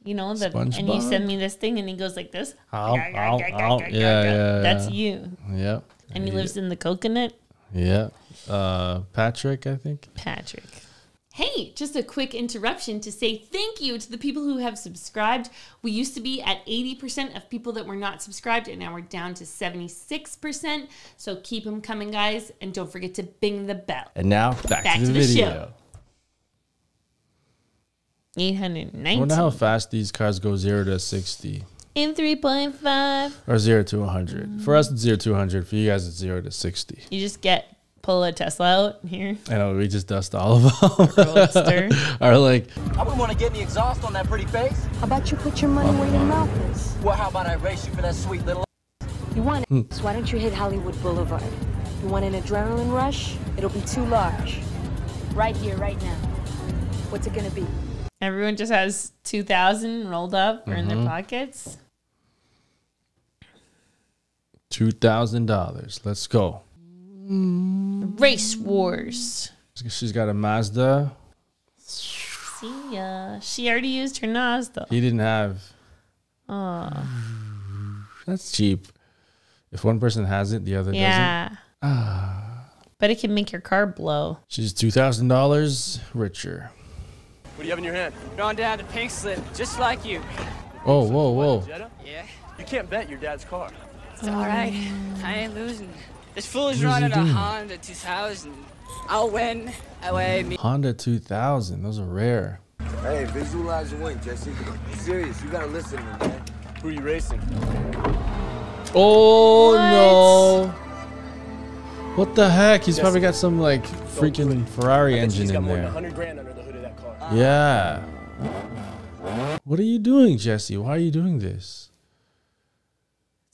You know, the, and you send me this thing, and he goes like this. Ow, ow, ow, ow. Yeah, yeah, that's you. Yeah. And he lives in the coconut. Yeah. Uh, Patrick, I think. Patrick. Hey, just a quick interruption to say thank you to the people who have subscribed. We used to be at eighty percent of people that were not subscribed, and now we're down to seventy-six percent. So keep them coming, guys, and don't forget to bing the bell. And now back, back to, to the, the video. Show. eight hundred nineteen. I wonder how fast these cars go zero to sixty. In three point five. Or zero to one hundred. Mm. For us, it's zero to one hundred. For you guys, it's zero to sixty. You just get... Pull a Tesla out here. I know, we just dust all of them. Are like, I wouldn't want to get any exhaust on that pretty face. How about you put your money where your mouth is? Well, how about I race you for that sweet little? You want it? Mm. So why don't you hit Hollywood Boulevard? You want an adrenaline rush? It'll be too large. Right here, right now. What's it gonna be? Everyone just has two thousand rolled up or mm-hmm. in their pockets. Two thousand dollars. Let's go. Race wars. She's got a Mazda. See ya. She already used her Mazda. He didn't have. Oh, that's cheap. If one person has it, the other yeah. doesn't. Yeah. But it can make your car blow. She's two thousand dollars richer. What do you have in your hand? Gone down to pink slip, just like you. Oh, whoa, whoa. Jetta? Yeah. You can't bet your dad's car. It's all right. I ain't losing. This fool is running a Honda two thousand. I'll win. Away me. Honda two thousand. Those are rare. Hey, visualize your win, Jesse. Be serious. You gotta listen to me, man. Who are you racing? Oh, what? No. What the heck? He's Jesse, probably got some, like, freaking Ferrari engine in there. one hundred grand under the hood of that car. Uh, yeah. What are you doing, Jesse? Why are you doing this?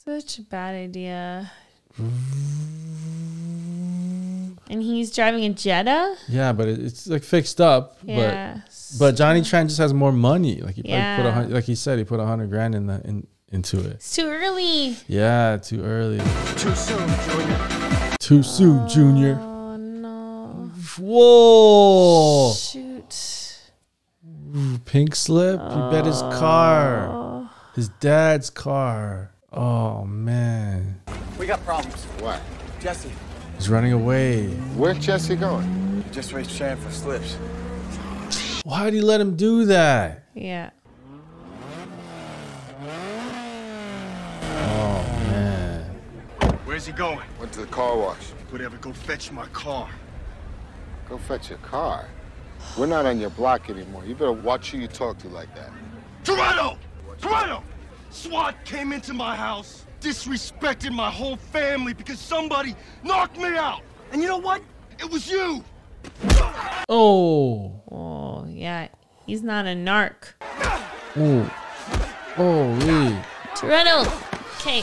Such a bad idea. And he's driving a Jetta. Yeah, but it's like fixed up. Yeah. But but Johnny Tran just has more money. Like he yeah. put a, like he said, he put a hundred grand in the in into it. It's too early. Yeah, too early. Too soon, Junior. Too soon, oh, Junior. Oh no. Whoa. Shoot. Pink slip. Oh. He bet his car. His dad's car. Oh man. We got problems. What? Jesse. He's running away. Where's Jesse going? He just raced Shan for slips. Why did he let him do that? Yeah. Oh man. Where's he going? Went to the car wash. Whatever, go fetch my car. Go fetch your car? We're not on your block anymore. You better watch who you talk to like that. Toretto! Toretto! SWAT came into my house, disrespected my whole family because somebody knocked me out. And you know what? It was you. Oh. Oh, yeah. He's not a narc. Oh. Holy. Toretto. Okay.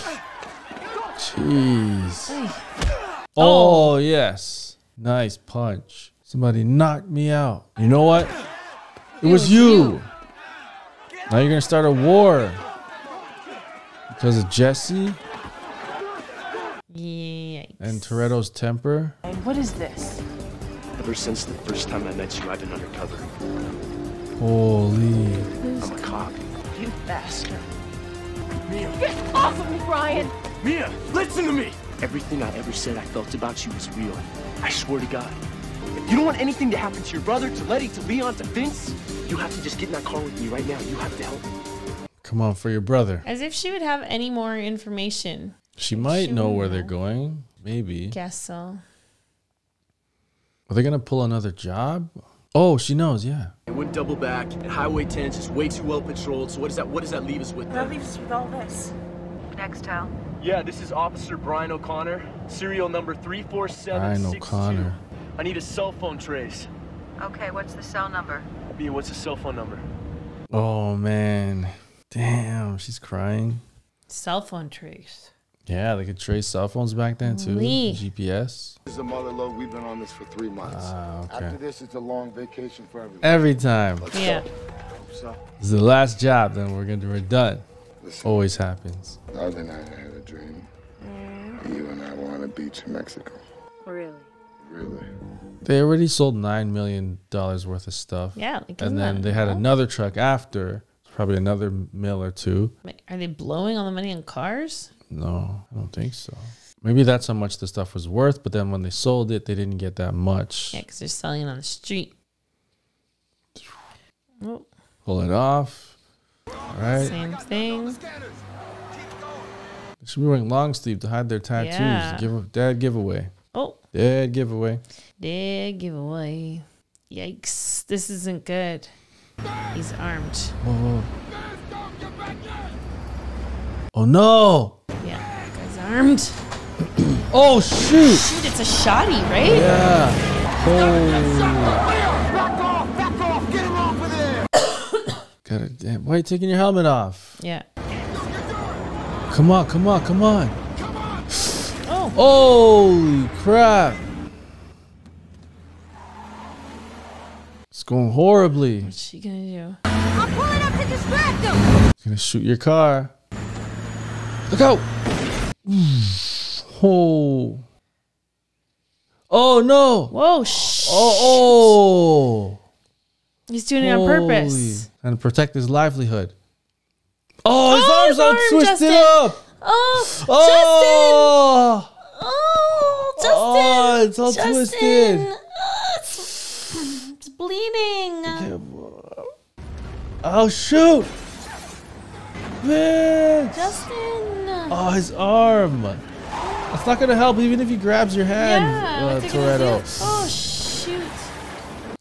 Jeez. Oh. Oh, yes. Nice punch. Somebody knocked me out. You know what? It, it was, was you. you. Now you're going to start a war. Because of Jesse Yikes. and Toretto's temper. And what is this? Ever since the first time I met you, I've been undercover. Holy. I'm a cop. You bastard. Mia. Get off of me, Brian. Mia, listen to me. Everything I ever said I felt about you was real. I swear to God. If you don't want anything to happen to your brother, to Letty, to Leon, to Vince, you have to just get in that car with me right now. You have to help me. Come on, for your brother. As if she would have any more information. She might she know where know. they're going. Maybe. Guess so. Are they gonna pull another job? Oh, she knows, yeah. It wouldn't double back, and Highway ten is just way too well patrolled. So what does that what does that leave us with? That leaves us with all this. Nextel. Yeah, this is Officer Brian O'Connor, serial number three four seven six two. Brian O'Connor. I need a cell phone trace. Okay, what's the cell number? B, what's the cell phone number? Oh man, damn, she's crying. Cell phone trace. Yeah, they could trace cell phones back then too. Lee. G P S. This is a mother load. We've been on this for three months. Ah, okay. After this, it's a long vacation for everyone. Every time. Let's yeah. Go. So. This is the last job. Then we're gonna we're done. Listen, always happens. The other night I had a dream. Mm. You and I were on a beach in Mexico. Really? Really. They already sold nine million dollars worth of stuff. Yeah. Like, and then they had another truck after. Probably another mill or two. Are they blowing all the money on cars? No, I don't think so. Maybe that's how much the stuff was worth, but then when they sold it, they didn't get that much. Yeah, because they're selling it on the street. Oh. Pull it off. All right. Same thing. They should be wearing long sleeve to hide their tattoos. Yeah. Give, dad giveaway. Oh. Dead giveaway. Dead giveaway. Yikes. This isn't good. He's armed. Whoa, whoa. Oh, no. Yeah, guy's armed. Oh, shoot. Shoot, it's a shoddy, right? Yeah. Oh. Back off, back off. Get him off of there. God damn. Why are you taking your helmet off? Yeah. Come on, come on, come on. Come on. Oh. Holy crap. It's going horribly. What's she gonna do? I'm pulling up to distract him. She's gonna shoot your car. Look out! Oh! Oh no! Whoa! Shh! Oh! Oh! He's doing it on purpose. Trying to protect his livelihood. Oh! His oh, arms are twisted Justin. Up. Oh! Oh! Justin! Oh! Justin! Oh! It's all Justin. Twisted. Bleeding. Oh shoot! Man. Justin. Oh, his arm. It's not gonna help even if he grabs your hand, yeah, uh, Toretto. Oh shoot!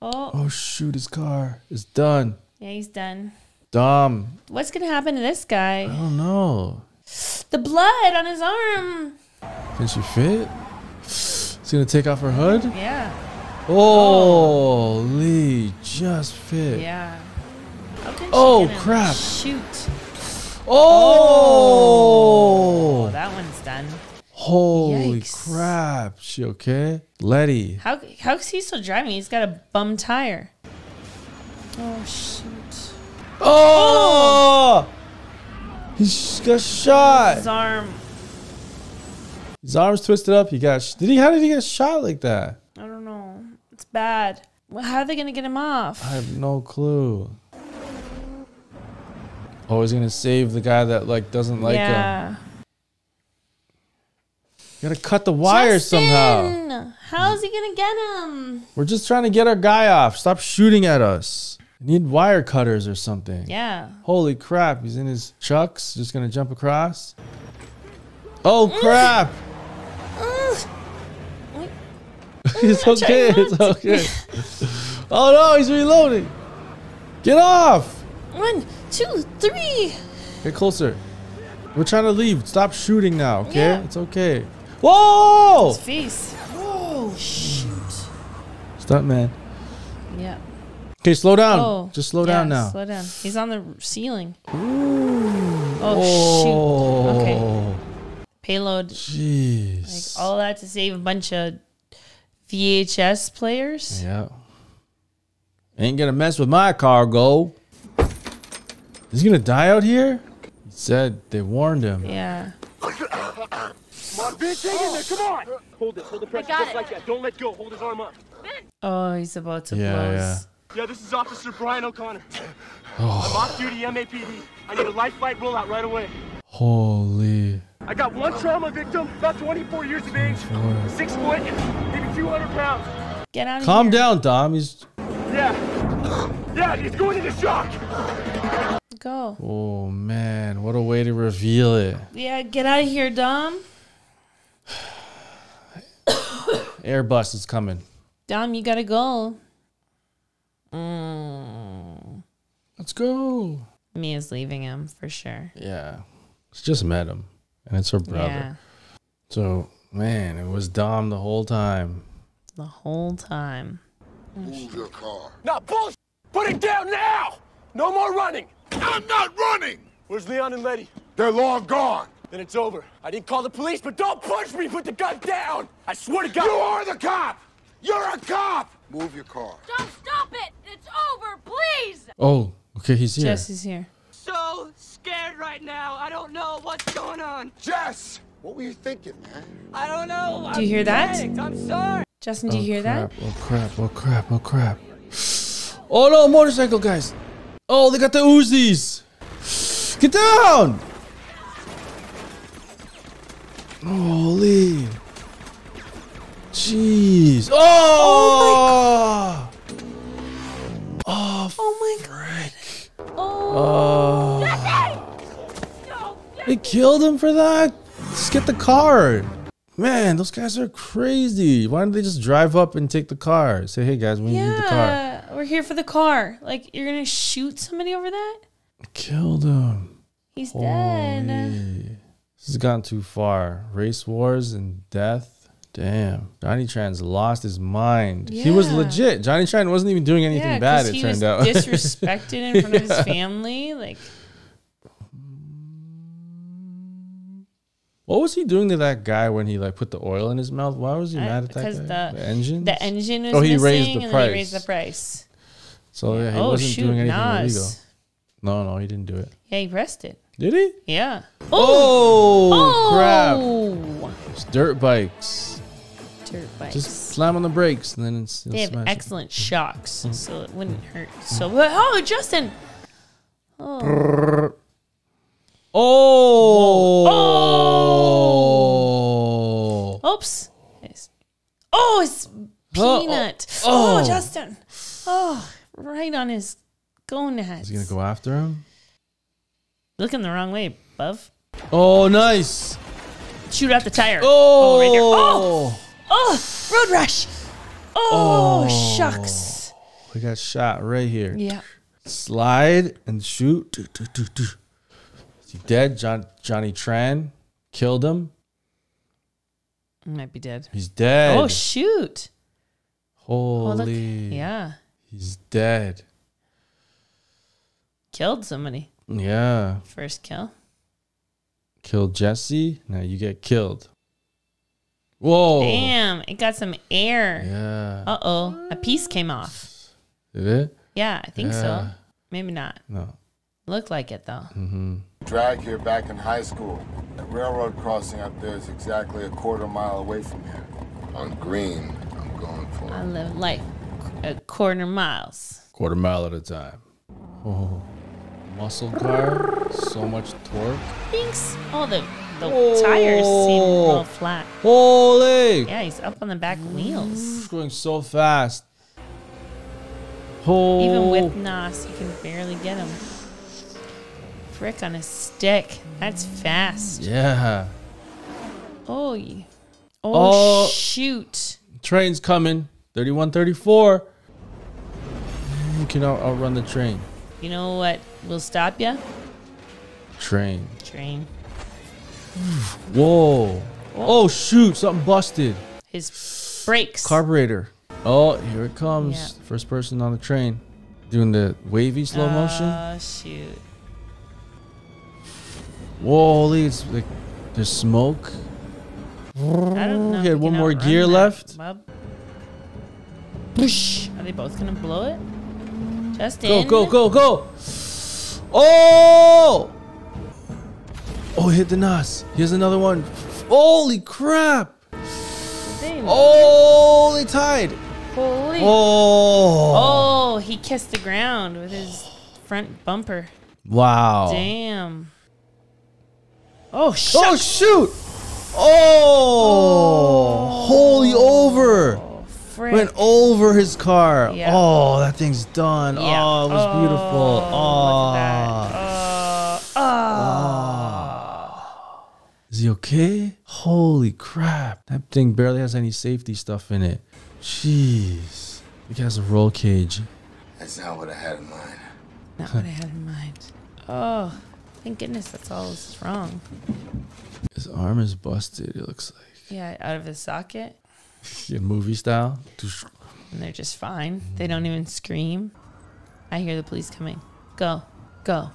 Oh. Oh shoot! His car is done. Yeah, he's done. Dom. What's gonna happen to this guy? I don't know. The blood on his arm. Can she fit? She's gonna take off her hood. Yeah. Oh, Lee just fit. Yeah. Oh, crap. Shoot. Oh. Oh, that one's done. Holy Yikes. Crap. She okay? Letty. How, how is he still driving? He's got a bum tire. Oh, shoot. Oh. Oh. He got shot. His arm. His arm's twisted up. He got, did he, how did he get shot like that? I don't know. It's bad. Well, how are they gonna get him off? I have no clue. Oh, he's gonna save the guy that like doesn't like yeah. him. You gotta cut the wires somehow. How's he gonna get him? We're just trying to get our guy off. Stop shooting at us. We need wire cutters or something. Yeah. Holy crap! He's in his chucks. Just gonna jump across. Oh crap! It's okay. It's okay. Oh no, he's reloading. Get off. One, two, three. Get closer. We're trying to leave. Stop shooting now, okay? Yeah. It's okay. Whoa! His face. Whoa! Shoot. Stop, man. Yeah. Okay, slow down. Oh. Just slow yeah, down now. Slow down. He's on the ceiling. Ooh. Oh, oh shoot. Okay. Payload. Jeez. Like all that to save a bunch of V H S players. Yeah. Ain't gonna mess with my cargo. Is he gonna die out here? He said they warned him. Yeah. Oh. Come on. Hold it. Hold the pressure just like that. Don't let go. Hold his arm up. Oh, he's about to yeah, blow. Yeah. Yeah, this is Officer Brian O'Connor. Oh. I'm off duty M A P D. I need a lifeline rollout right away. Holy. I got one trauma victim, about twenty-four years of age, oh. six foot, maybe two hundred pounds. Get out of Calm here. Down, Dom. He's... Yeah. Yeah, he's going into shock. Go. Oh, man. What a way to reveal it. Yeah, get out of here, Dom. Airbus is coming. Dom, you gotta go. Mm. Let's go. Mia's leaving him for sure. Yeah. She just met him. And it's her brother. Yeah. So, man, it was Dom the whole time. The whole time. Move your car. Not bullshit. Put it down now. No more running. I'm not running. Where's Leon and Letty? They're long gone. Then it's over. I didn't call the police, but don't push me. Put the gun down. I swear to God. You are the cop. You're a cop. Move your car. Don't stop it. It's over, please. Oh, okay. He's here. Jess is here. So scared right now. I don't know what's going on. Jess, what were you thinking, man? I don't know. Do you hear that? I'm sorry. Justin, do you hear that? Oh crap! Oh crap! Oh crap! Oh no, motorcycle guys! Oh, they got the Uzis! Get down! Holy! Jeez! Oh! Oh my! Oh, oh my frick. God! Oh! Oh. They killed him for that. Just get the car. Man, those guys are crazy. Why don't they just drive up and take the car? Say, hey guys, we yeah, need the car. We're here for the car. Like, you're gonna shoot somebody over that? Killed him. He's Holy. dead. This has gone too far. Race wars and death. Damn. Johnny Tran's lost his mind. Yeah. He was legit. Johnny Tran wasn't even doing anything yeah, bad, it turned out. He was disrespected in front yeah. of his family. Like, what was he doing to that guy when he like put the oil in his mouth? Why was he I, mad at that guy? The, the engine? The engine was oh, he missing raised the and price. He raised the price. So yeah, yeah he oh, wasn't shoot, doing anything Nas. illegal. No, no, he didn't do it. Yeah, he rested. Did he? Yeah. Ooh. Oh, oh, crap. It's dirt bikes. Dirt bikes. Just slam on the brakes and then it's... They have excellent it. shocks, mm. so it wouldn't hurt. So, oh, Justin. Oh. Oh. oh! Oops. Oh, it's Peanut. Oh, oh. oh, Justin. Oh, right on his gonads. Is he going to go after him? Looking the wrong way, Buff. Oh, nice. Shoot out the tire. Oh, oh right there. Oh, oh, road rash. Oh, oh, shucks. We got shot right here. Yeah. Slide and shoot. Do, do, do, do. He dead. John, Johnny Tran killed him. He might be dead. He's dead. Oh, shoot. Holy. Oh, yeah. He's dead. Killed somebody. Yeah. First kill. Killed Jesse. Now you get killed. Whoa. Damn. It got some air. Yeah. Uh-oh. A piece came off. Did it? Yeah, I think yeah. so. Maybe not. No. Looked like it, though. Mm-hmm. Drag here back in high school. The railroad crossing up there is exactly a quarter mile away from here. On green, I'm going for it. I live life a quarter miles. Quarter mile at a time. Oh, muscle car, so much torque. Thanks. Oh, the, the oh. tires seem all flat. Holy! Yeah, he's up on the back wheels. He's going so fast. Oh. Even with N O S, you can barely get him. Brick on a stick. That's fast. Yeah. Oh, oh, oh shoot. Train's coming. thirty-one thirty-four. You can out outrun the train. You know what will stop ya? Train. Train. Whoa. Oh, shoot. Something busted. His brakes. Carburetor. Oh, here it comes. Yeah. First person on the train. Doing the wavy slow oh, motion. Oh, shoot. Whoa, it's like there's smoke. I don't know. He had one more gear left. Whoosh. Are they both gonna blow it? Justin. Go, go, go, go. Oh! Oh, hit the N O S. Here's another one. Holy crap! Oh, they tied. Holy. Oh. Oh, he kissed the ground with his front bumper. Wow. Damn. Oh, shoot. Oh, shoot. Oh, oh. Holy over. Oh, went over his car. Yeah. Oh, that thing's done. Yeah. Oh, it was oh, beautiful. Oh, look at that. Oh, oh. oh. Is he okay? Holy crap. That thing barely has any safety stuff in it. Jeez. It has a roll cage. That's not what I had in mind. Not what I had in mind. Oh, thank goodness that's all that's wrong. His arm is busted, it looks like. Yeah, out of his socket. Yeah, movie style. And they're just fine. They don't even scream. I hear the police coming. Go. Go.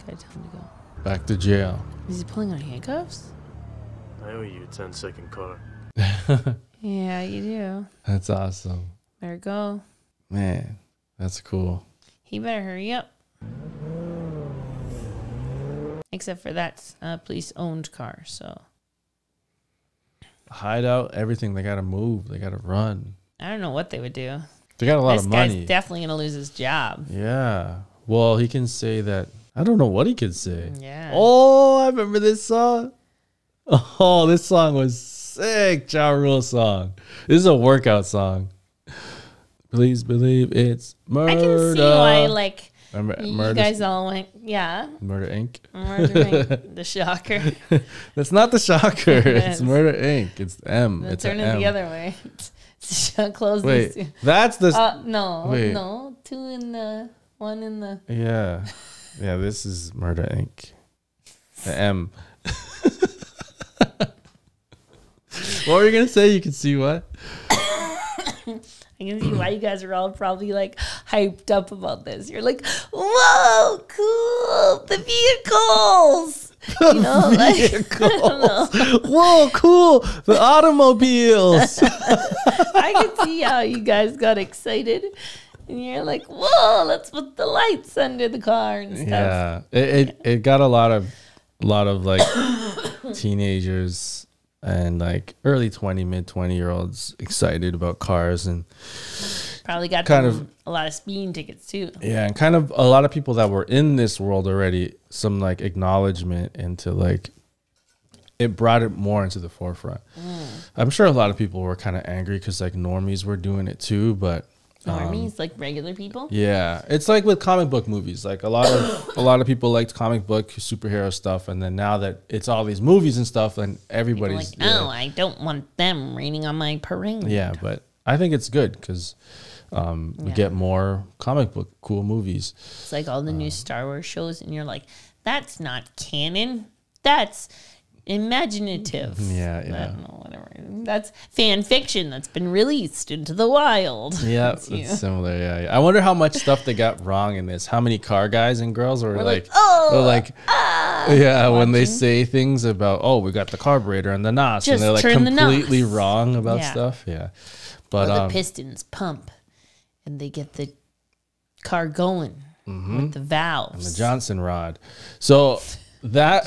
Gotta tell him to go. Back to jail. Is he pulling on handcuffs? I owe you a ten second car. Yeah, you do. That's awesome. There we go. Man, that's cool. He better hurry up. Except for that's a police-owned car, so. Hide out, everything. They got to move. They got to run. I don't know what they would do. They got a lot this of money. This guy's definitely going to lose his job. Yeah. Well, he can say that. I don't know what he could say. Yeah. Oh, I remember this song. Oh, this song was sick. Ja Rule song. This is a workout song. Please believe it's murder. I can see why, like, Mur you murder. guys all went, yeah. Murder Incorporated. Murder Incorporated. The shocker. That's not the shocker. It it's Murder Incorporated. It's M. It's turn it the other way. Close Wait, these two. That's the. Uh, no, Wait. no. Two in the, one in the. Yeah. Yeah, this is Murder Incorporated. The M. What were you going to say? You can see what? I can see why you guys are all probably like hyped up about this. You're like, whoa, cool, the vehicles. The you know, vehicles. Like, know. Whoa, cool, the automobiles. I can see how you guys got excited. And you're like, whoa, let's put the lights under the car and stuff. Yeah, it, it, it got a lot of, a lot of like teenagers and like early twenty, mid twenty year olds excited about cars, and probably got kind of a lot of speeding tickets too. Yeah, and kind of a lot of people that were in this world already, some like acknowledgement into like it brought it more into the forefront. Mm. I'm sure a lot of people were kind of angry because like normies were doing it too, but normies um, like regular people. Yeah, it's like with comic book movies. Like a lot of a lot of people liked comic book superhero stuff, and then now that it's all these movies and stuff, and everybody's people like, oh, yeah. I don't want them raining on my parade. Yeah, but I think it's good because um, yeah. we get more comic book cool movies. It's like all the um, new Star Wars shows, and you're like, that's not canon. That's imaginative. Yeah, yeah. I don't know, whatever. That's fan fiction that's been released into the wild. Yeah, it's you. similar. Yeah, yeah. I wonder how much stuff they got wrong in this. How many car guys and girls were, were like, like, oh, were like, ah, yeah, watching. when they say things about, oh, we got the carburetor and the N O S, Just and they're like completely the wrong about yeah. stuff. Yeah, but well, the um, pistons pump, and they get the car going mm-hmm. with the valves and the Johnson rod. So. That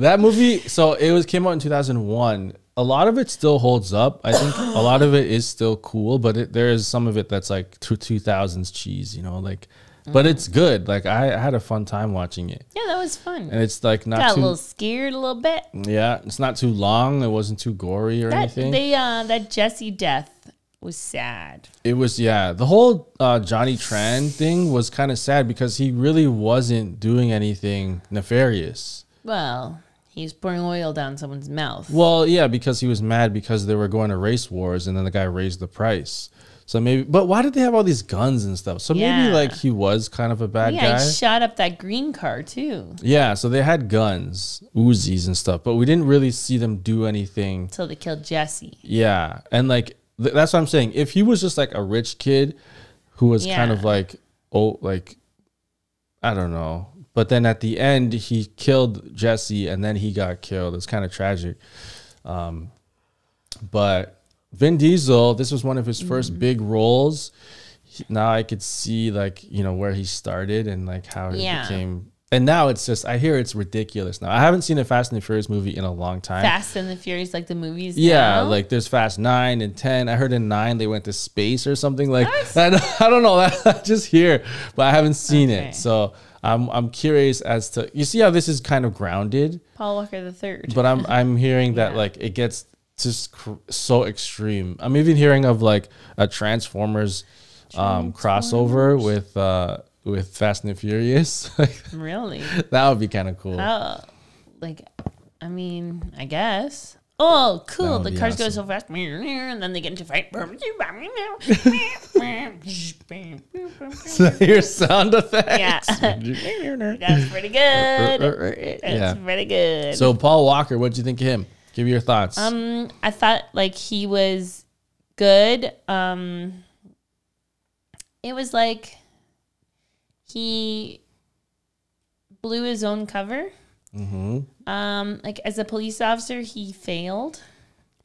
that movie, so it was came out in two thousand one. A lot of it still holds up. I think a lot of it is still cool, but it, there is some of it that's like two thousands cheese, you know, like. But mm. it's good. Like I, I had a fun time watching it. Yeah, that was fun. And it's like not got too, a little scared a little bit. Yeah, it's not too long. It wasn't too gory or that, anything. They uh, that Jesse death was sad. It was yeah. The whole uh, Johnny Tran thing was kind of sad because he really wasn't doing anything nefarious. Well, he's pouring oil down someone's mouth. Well, yeah, because he was mad because they were going to race wars, and then the guy raised the price. So maybe, but why did they have all these guns and stuff? So yeah. maybe like he was kind of a bad yeah, guy. Yeah, he shot up that green car too. Yeah, so they had guns, Uzis and stuff, but we didn't really see them do anything until they killed Jesse. Yeah, and like. That's what I'm saying. If he was just like a rich kid who was yeah. kind of like, oh, like, I don't know. But then at the end, he killed Jesse and then he got killed. It's kind of tragic. Um, but Vin Diesel, this was one of his first mm-hmm. big roles. He, now I could see like, you know, where he started and like how he yeah. became. And now it's just, I hear it's ridiculous now. I haven't seen a Fast and the Furious movie in a long time. Fast and the Furious, like the movies Yeah, now? Like there's Fast nine and ten. I heard in nine they went to space or something. Like I, I don't know, I just hear, but I haven't seen okay. it. So I'm, I'm curious as to, you see how this is kind of grounded? Paul Walker the Third. But I'm, I'm hearing that yeah. like it gets just cr so extreme. I'm even hearing of like a Transformers, Transformers. Um, crossover with... Uh, With Fast and the Furious. Really? That would be kind of cool. How, like, I mean, I guess. Oh, cool. The cars awesome. go so fast. And then they get into fight. So your sound effects. Yeah. That's pretty good. That's yeah. pretty good. So Paul Walker, what'd you think of him? Give your thoughts. Um, I thought like he was good. Um, it was like he blew his own cover. Mm-hmm. Um, like as a police officer, he failed,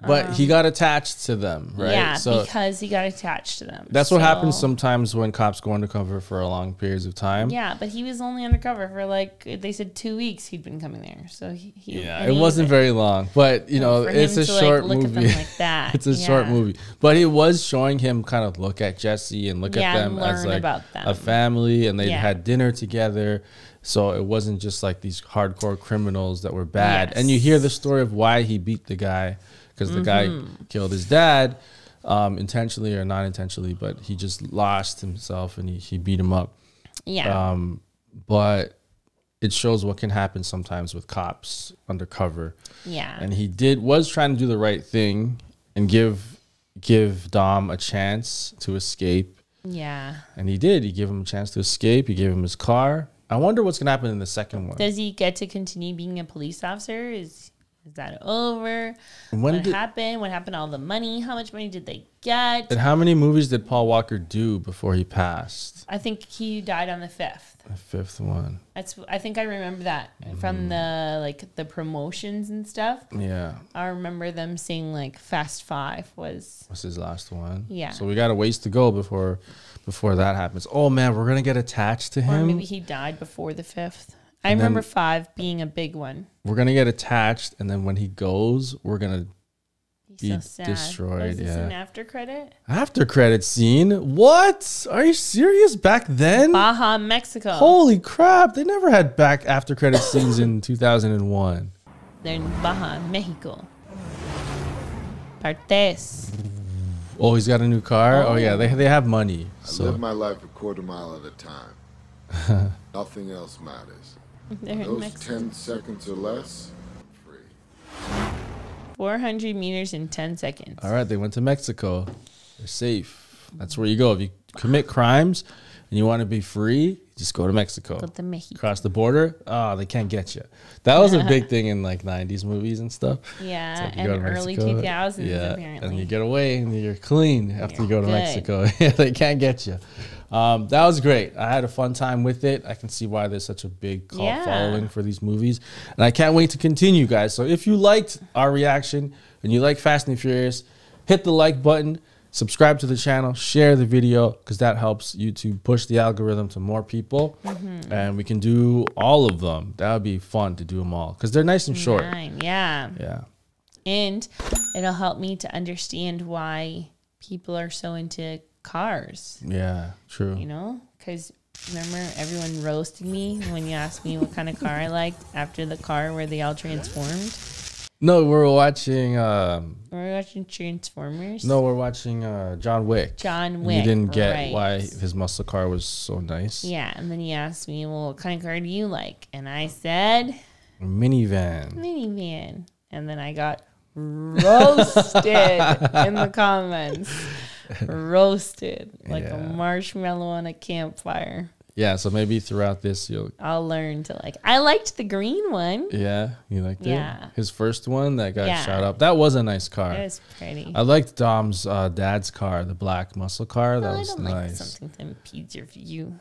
but um, he got attached to them, right? Yeah, so because he got attached to them. That's so. what happens sometimes when cops go undercover for a long periods of time. Yeah, but he was only undercover for like they said two weeks. He'd been coming there, so he, he yeah, it he wasn't very long. But you know, it's a short like, movie. Like that. It's a yeah. short movie, but it was showing him kind of look at Jesse and look yeah, at them as like them. a family, and they yeah. had dinner together. So it wasn't just like these hardcore criminals that were bad. Yes. And you hear the story of why he beat the guy, because mm-hmm. the guy killed his dad um, intentionally or not intentionally, but he just lost himself and he, he beat him up. Yeah. Um, but it shows what can happen sometimes with cops undercover. Yeah. And he did was trying to do the right thing and give give Dom a chance to escape. Yeah. And he did. He gave him a chance to escape. He gave him his car. I wonder what's going to happen in the second one. Does he get to continue being a police officer? Is is that over? When what did, happened? What happened to all the money? How much money did they get? And how many movies did Paul Walker do before he passed? I think he died on the fifth. The fifth one. That's. I think I remember that mm. from the like the promotions and stuff. Yeah. I remember them saying like Fast Five was. Was his last one. Yeah. So we got a ways to go before... before that happens. Oh man, we're gonna get attached to him. Or maybe he died before the fifth. I and remember five being a big one. We're gonna get attached, and then when he goes, we're gonna He's be so sad. destroyed. Was this yeah. an after credit? After credit scene? What? Are you serious? Back then? Baja, Mexico. Holy crap! They never had back after credit scenes in two thousand and one. They're in Baja, Mexico. Partes. Oh, he's got a new car? Oh, oh yeah, they, they have money. So. I live my life a quarter mile at a time. Nothing else matters. Those ten seconds or less, I'm free. four hundred meters in ten seconds. All right, they went to Mexico. They're safe. That's where you go. If you commit crimes and you want to be free, just go to Mexico. Go to Mexico. Cross the border, oh, they can't get you. That was a big thing in like nineties movies and stuff. Yeah, like and early Mexico, two thousands yeah, apparently. And you get away and you're clean after you're you go to good. Mexico. They can't get you. Um, that was great. I had a fun time with it. I can see why there's such a big cult yeah. following for these movies. And I can't wait to continue, guys. So if you liked our reaction and you like Fast and Furious, hit the like button. Subscribe to the channel, share the video, because that helps YouTube push the algorithm to more people. Mm-hmm. And we can do all of them. That would be fun to do them all, because they're nice and short. Nine, yeah. Yeah. And it'll help me to understand why people are so into cars. Yeah, true. You know, because remember everyone roasted me when you asked me what kind of car I liked after the car where they all transformed. No, we're watching. Um, we're watching Transformers. No, we're watching uh, John Wick. John Wick. You didn't get right. why his muscle car was so nice. Yeah, and then he asked me, "Well, what kind of car do you like?" And I said, "Minivan." Minivan. And then I got roasted in the comments. Roasted like yeah. a marshmallow on a campfire. Yeah, so maybe throughout this, you'll... I'll learn to like... I liked the green one. Yeah, you liked it? Yeah. His first one that got yeah. shot up. That was a nice car. It was pretty. I liked Dom's uh, dad's car, the black muscle car. No, that was I don't nice. Like something to impede your view.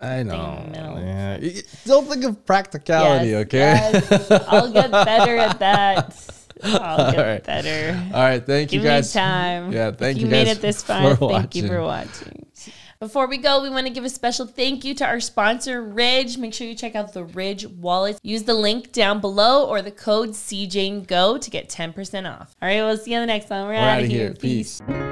I know. Yeah. Don't think of practicality, yes, okay? Yes. I'll get better at that. I'll get All right. better. All right, thank Give you guys. Give me time. Yeah, thank if you, you guys made it this far. Thank watching. you for watching. Before we go, we want to give a special thank you to our sponsor, Ridge. Make sure you check out the Ridge wallet. Use the link down below or the code See Jane Go to get ten percent off. All right, we'll see you on the next one. We're, We're out of here. here. Peace. Peace.